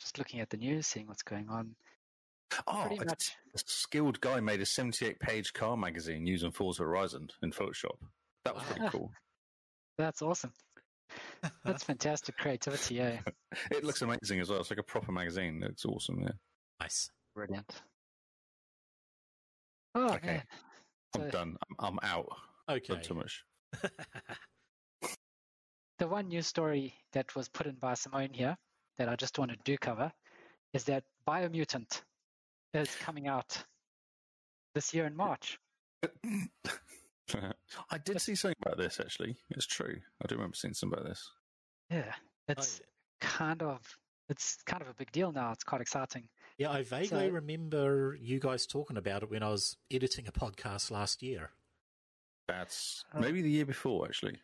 just looking at the news, seeing what's going on. Oh, a skilled guy made a 78-page car magazine using Forza Horizon in Photoshop. That was pretty cool. That's awesome. That's fantastic creativity, yeah. It looks amazing as well. It's like a proper magazine. It's awesome, yeah. Nice. Brilliant. Oh, okay. Man. I'm done. I'm out. Okay. Not too much. The one news story that was put in by Simone here that I just want to do cover is that Biomutant is coming out this year in March. I did see something about this, actually. It's true. I do remember seeing something about this. Yeah. It's kind of a big deal now. It's quite exciting. Yeah, I vaguely remember you guys talking about it when I was editing a podcast last year. That's maybe the year before, actually.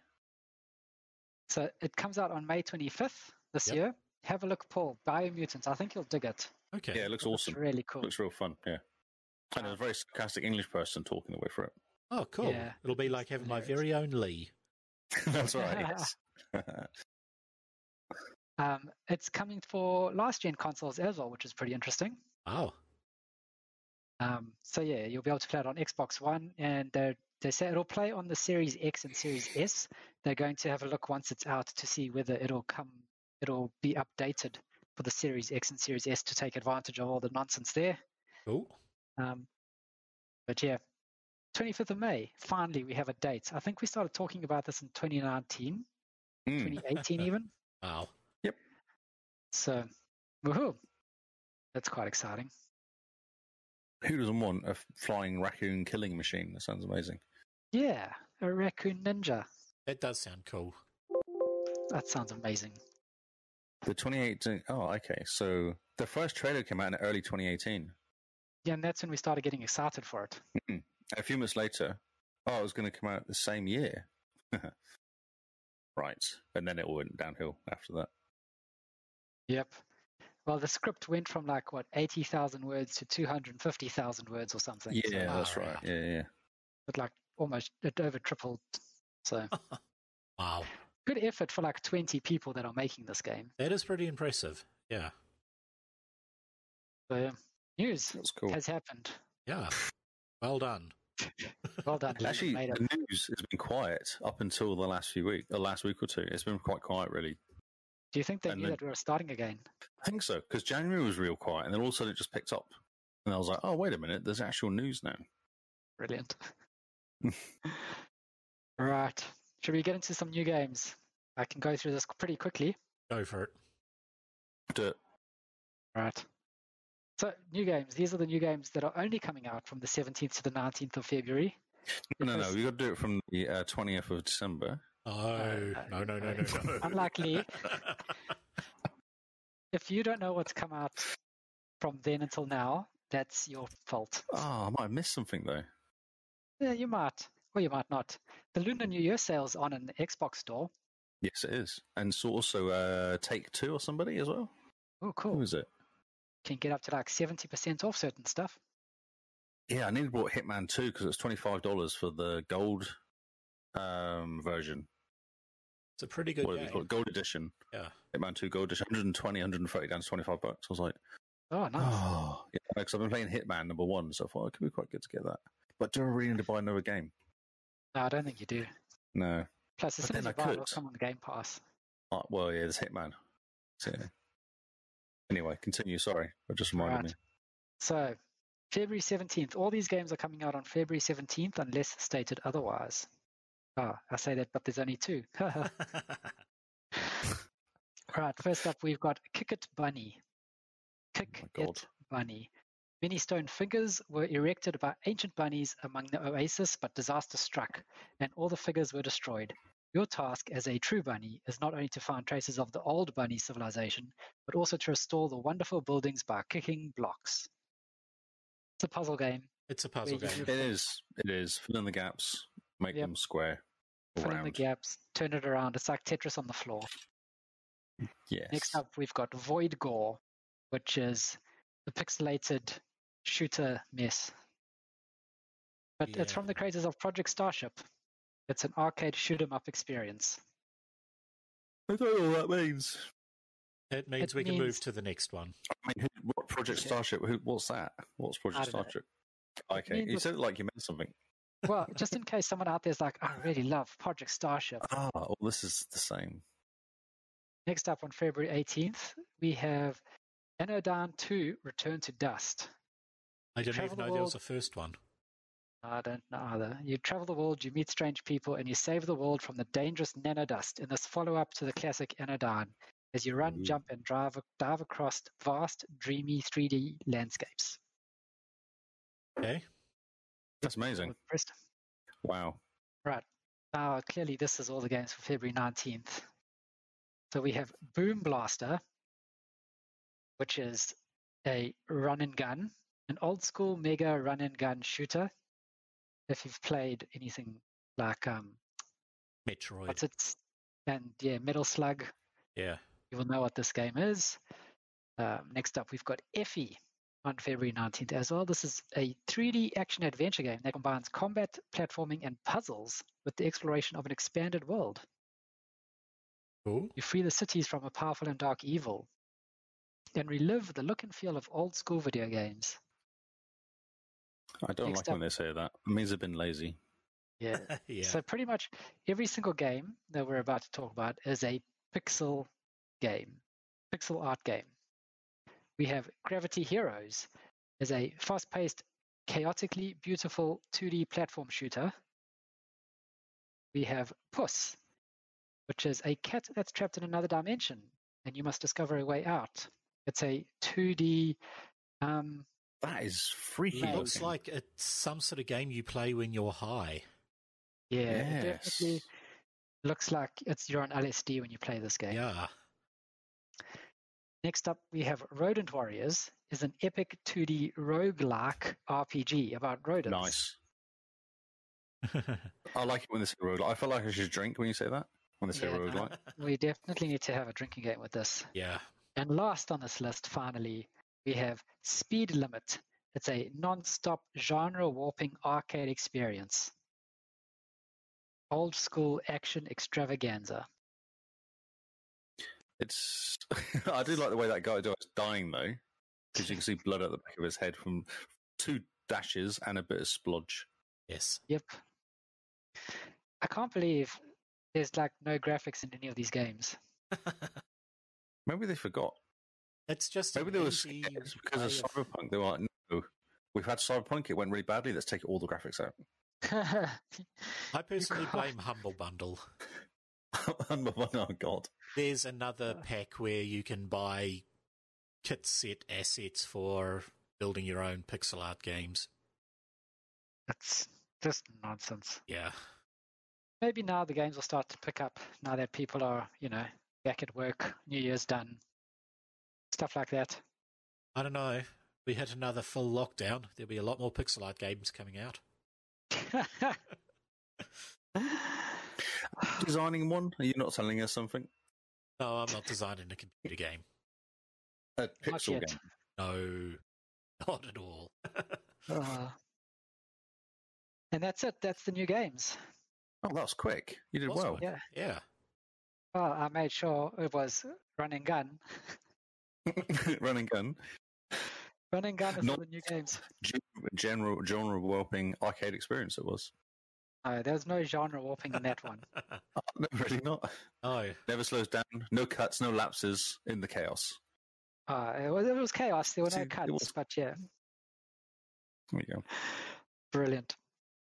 So it comes out on May 25th this year. Have a look, Paul. Biomutant. I think you'll dig it. Okay. Yeah, it looks awesome. It's really cool. It looks real fun, yeah. And a very sarcastic English person talking away for it. Oh, cool. Yeah. It'll be like having my very own Lee. That's right. It's coming for last-gen consoles as well, which is pretty interesting. Oh. So, yeah, you'll be able to play it on Xbox One, and they say it'll play on the Series X and Series S. They're going to have a look once it's out to see whether it'll be updated for the Series X and Series S to take advantage of all the nonsense there. Cool. But, yeah. 25th of May, finally we have a date. I think we started talking about this in 2019, 2018 even. Wow. Yep. So, woohoo. That's quite exciting. Who doesn't want a flying raccoon killing machine? That sounds amazing. Yeah, a raccoon ninja. That does sound cool. That sounds amazing. The 2018, oh, okay. So the first trailer came out in early 2018. Yeah, and that's when we started getting excited for it. Mm-mm. A few months later, it was going to come out the same year. Right. And then it all went downhill after that. Yep. Well, the script went from 80,000 words to 250,000 words or something. Yeah, so, that's right. Yeah. But it over tripled. So. Wow. Good effort for 20 people that are making this game. That is pretty impressive. Yeah. So, news has happened. Yeah. Well done. Well done. Actually, the news has been quiet up until the last week or two. It's been quite quiet, really. Do you think they knew that we were starting again? I think so, because January was real quiet, and then all of a sudden it just picked up. And I was like, oh, wait a minute, there's actual news now. Brilliant. Right. Should we get into some new games? I can go through this pretty quickly. Go for it. Do it. Right. So, new games. These are the new games that are only coming out from the 17th to the 19th of February. No. You've got to do it from the 20th of December. No. Unlikely. If you don't know what's come out from then until now, that's your fault. Oh, I might have missed something, though. Yeah, you might. Or you might not. The Lunar New Year sale's on an Xbox store. Yes, it is. And so also Take-Two or somebody as well. Oh, cool. Who is it? Can get up to 70% off certain stuff. Yeah, I nearly bought Hitman 2 because it's $25 for the gold version. It's a pretty good game. It? Gold edition. Yeah. Hitman 2 gold edition, $120, $130 down to $25. I was like, oh, nice. Oh, yeah, because I've been playing Hitman number 1, so I thought it could be quite good to get that. But do I really need to buy another game? No, I don't think you do. No. Plus, as soon as you buy it, it'll come on the Game Pass. Oh, well, yeah, there's Hitman. So, yeah. Anyway, continue. Sorry, it just reminded me. So, February 17th. All these games are coming out on February 17th, unless stated otherwise. Oh, I say that, but there's only two. Right, first up, we've got Kick It Bunny. Many stone figures were erected by ancient bunnies among the oasis, but disaster struck, and all the figures were destroyed. Your task as a true bunny is not only to find traces of the old bunny civilization, but also to restore the wonderful buildings by kicking blocks. It's a puzzle game. It is. Fill in the gaps, make them square. Fill in the gaps, turn it around. It's like Tetris on the floor. Yes. Next up, we've got Void Gore, which is a pixelated shooter mess. But yeah, it's from the creators of Project Starship. It's an arcade shoot-em-up experience. I don't know what that means. It means it we means... can move to the next one. I mean, what Project Starship? What's that? What's Project Starship? Know. Okay, you sounded like you meant something. Well, just in case someone out there's like, I really love Project Starship. Ah, well, this is the same. Next up on February 18th, we have Anodyne 2 Return to Dust. I didn't even know there was a first one. I don't know either. You travel the world, you meet strange people, and you save the world from the dangerous nanodust in this follow-up to the classic Anodyne as you run, jump, and dive across vast, dreamy 3D landscapes. Okay. That's amazing. Wow. Right. Now, clearly, this is all the games for February 19th. So we have Boom Blaster, which is a run-and-gun, an old-school mega run-and-gun shooter. If you've played anything like Metroid, Metal Slug, you will know what this game is. Next up, we've got Effie on February 19th as well. This is a 3D action-adventure game that combines combat, platforming, and puzzles with the exploration of an expanded world. Ooh. You free the cities from a powerful and dark evil and relive the look and feel of old-school video games. I don't like when they say that. It means they've been lazy. Yeah. Yeah. So pretty much every single game that we're about to talk about is a pixel game, pixel art game. We have Gravity Heroes as a fast-paced, chaotically beautiful 2D platform shooter. We have Puss, which is a cat that's trapped in another dimension, and you must discover a way out. It's a 2D... that is freaky. It looks like it's some sort of game you play when you're high. Yeah, yes. It definitely looks like you're on LSD when you play this game. Yeah. Next up, we have Rodent Warriors. It's an epic 2D roguelike RPG about rodents. Nice. I like it when they say roguelike. I feel like I should drink when you say that, when they say roguelike. We definitely need to have a drinking game with this. Yeah. And last on this list, finally, we have Speed Limit. It's a non-stop genre-warping arcade experience. Old-school action extravaganza. It's... I do like the way that guy was dying, though, because you can see blood at the back of his head from two dashes and a bit of splodge. Yes. Yep. I can't believe there's, no graphics in any of these games. Maybe they forgot. It's just maybe they were scared because of Cyberpunk. They were like, no, we've had Cyberpunk, it went really badly, let's take all the graphics out. I personally blame Humble Bundle. Humble Bundle, oh God. There's another pack where you can buy kit set assets for building your own pixel art games. That's just nonsense. Yeah. Maybe now the games will start to pick up now that people are, back at work, New Year's done. Stuff like that. I don't know. We hit another full lockdown. There'll be a lot more pixel art games coming out. Designing one? Are you not telling us something? No, I'm not designing a computer game. A pixel game? No, not at all. And that's it. That's the new games. Oh, that was quick. You did well. Yeah. Well, I made sure it was run and gun. Running gun is not the new games. General genre warping arcade experience. It was. No, there's no genre warping in that one. Oh, no, really not. No, never slows down. No cuts. No lapses in the chaos. It was chaos. There were no cuts, but yeah. There you go. Brilliant.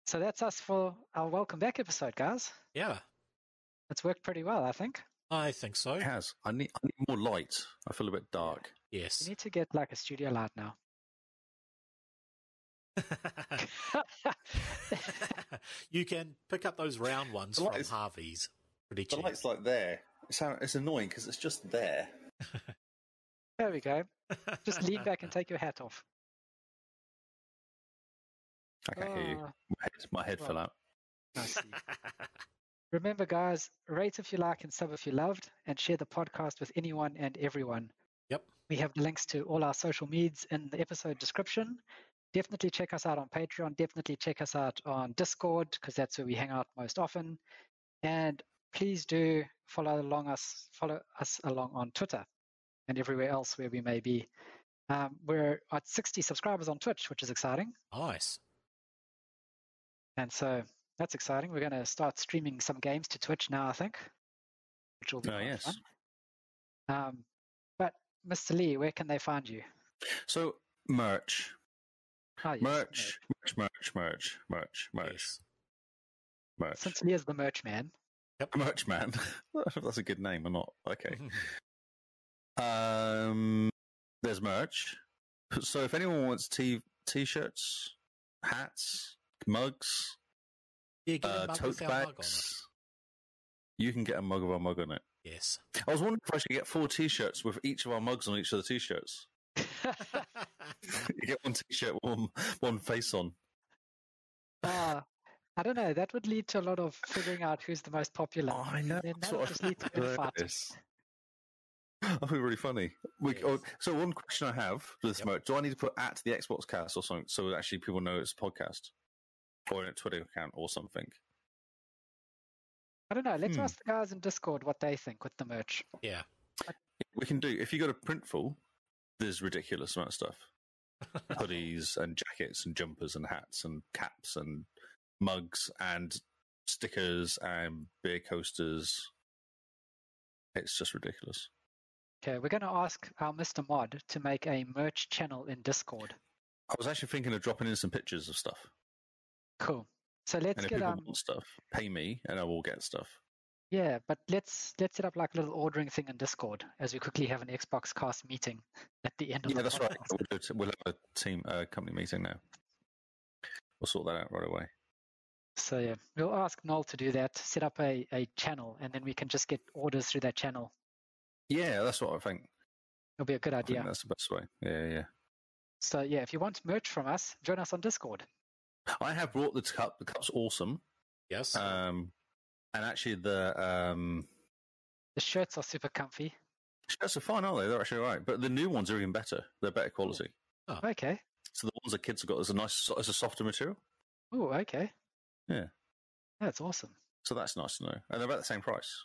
So that's us for our welcome back episode, guys. Yeah, it's worked pretty well, I think. I think so. It has. I need more light. I feel a bit dark. Yes. You need to get a studio light now. You can pick up those round ones from Harvey's. Pretty cheap. The light's there. It's annoying because it's just there. There we go. Just lean back and take your hat off. I can't hear you. My head fell out. I see. Remember, guys, rate if you like and sub if you loved, and share the podcast with anyone and everyone. Yep. We have links to all our social medias in the episode description. Definitely check us out on Patreon. Definitely check us out on Discord, because that's where we hang out most often. And please do follow us along on Twitter and everywhere else where we may be. We're at 60 subscribers on Twitch, which is exciting. Nice. And so that's exciting. We're going to start streaming some games to Twitch now, I think, which will be fun. But Mr. Lee, where can they find you? So merch. Oh, yes. Merch. Since Lee is the merch man. Yep. Merch man. That's a good name or not. Okay. There's merch. So if anyone wants t-shirts, hats, mugs, tote bags, you can get a mug of our mug on it. Yes. I was wondering if I should get 4 t-shirts with each of our mugs on each of the t-shirts. You get one t-shirt, one face on. I don't know. That would lead to a lot of figuring out who's the most popular. Oh, I know. That would just lead to infighting. That would be really funny. So one question I have for this merch, do I need to put at the Xbox cast or something so actually people know it's a podcast? Or a Twitter account or something? I don't know. Let's ask the guys in Discord what they think with the merch. Yeah. We can do. If you go to Printful, there's ridiculous amount of stuff. Hoodies and jackets and jumpers and hats and caps and mugs and stickers and beer coasters. It's just ridiculous. Okay, we're going to ask our Mr. Mod to make a merch channel in Discord. I was actually thinking of dropping in some pictures of stuff. Cool. So let's get want stuff. Pay me, and I will get stuff. Yeah, but let's set up like a little ordering thing in Discord as we quickly have an Xbox cast meeting at the end of the podcast. That's right. We'll have a team company meeting now. We'll sort that out right away. So yeah, we'll ask Noel to do that. Set up a channel, and then we can just get orders through that channel. Yeah, that's what I think. It'll be a good idea. I think that's the best way. Yeah. So yeah, if you want merch from us, join us on Discord. I have brought the cup. The cup's awesome. Yes. And actually the shirts are super comfy. Shirts are fine, aren't they? They're actually all right. But the new ones are even better. They're better quality. Oh. Okay. So the ones the kids have got is it's a softer material. Oh, okay. Yeah. That's awesome. So that's nice to know. And they're about the same price,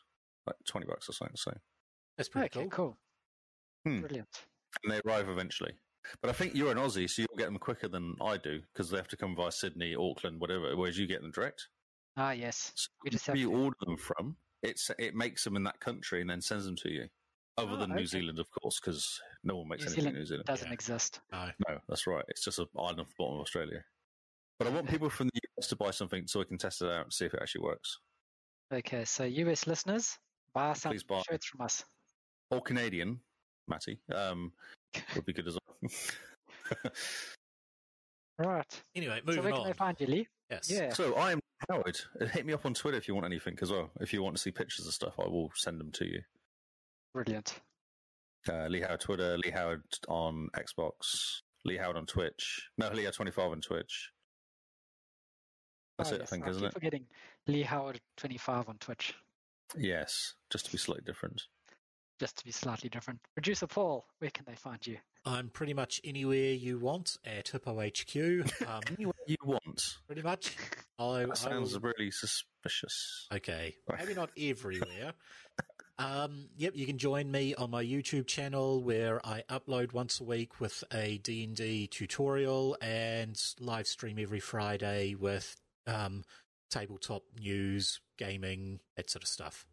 like $20 or something. So that's pretty cool. Brilliant. And they arrive eventually. But I think you're an Aussie, so you'll get them quicker than I do, because they have to come via Sydney, Auckland, whatever, whereas you get them direct. Ah, yes. So we just where you order them from, it makes them in that country and then sends them to you, other than New Zealand, of course, because no one makes anything in New Zealand. Doesn't exist. No, that's right. It's just an island off the bottom of Australia. But I want people from the US to buy something so we can test it out and see if it actually works. Okay, so US listeners, buy some shirts from us. Or Canadian, Matty. Would be good as well. All right. Anyway, moving on. So where can they find you, Lee? Yes. Yeah. So I am Howard. Hit me up on Twitter if you want anything as well. If you want to see pictures of stuff, I will send them to you. Brilliant. Lee Howard Twitter, Lee Howard on Xbox, Lee Howard on Twitch. No, Lee Howard 25 on Twitch. That's it, I think, isn't it? I keep forgetting Lee Howard 25 on Twitch. Yes, just to be slightly different. Producer Paul, where can they find you? I'm pretty much anywhere you want at Hippo HQ. Anywhere you want? Pretty much. That sounds really suspicious. Okay, maybe not everywhere. Yep, you can join me on my YouTube channel where I upload once a week with a D&D tutorial and live stream every Friday with tabletop news, gaming, that sort of stuff.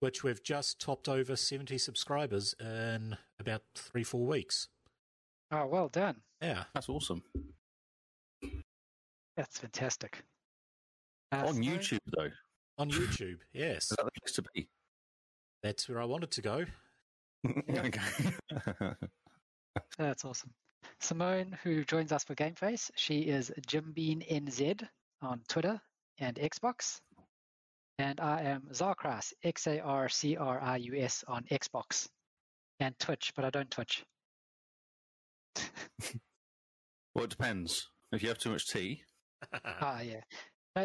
Which we've just topped over 70 subscribers in about 3-4 weeks. Oh, well done. Yeah. That's awesome. That's fantastic. On YouTube, though. On YouTube, yes. Is that the place to be? That's where I wanted to go. Okay. That's awesome. Simone, who joins us for GameFace, she is JimBeanNZ on Twitter and Xbox. And I am Zarkrius, XARCRIUS on Xbox and Twitch, but I don't Twitch. Well, it depends. If you have too much tea.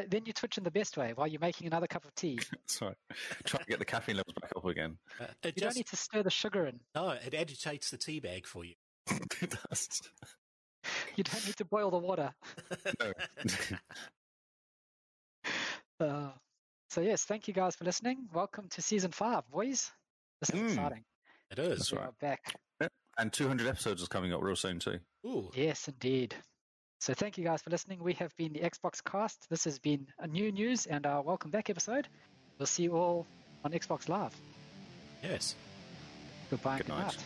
Then you're twitching the best way while you're making another cup of tea. That's right. Try to get the caffeine levels back up again. You don't need to stir the sugar in. No, it agitates the tea bag for you. It does. You don't need to boil the water. No. So yes, thank you guys for listening. Welcome to season 5, boys. This is exciting. It is. That's right. Back. Yeah. And 200 episodes is coming up real soon too. Ooh. Yes, indeed. So thank you guys for listening. We have been the Xbox Cast. This has been a new news and our welcome back episode. We'll see you all on Xbox Live. Yes. Goodbye. Good night.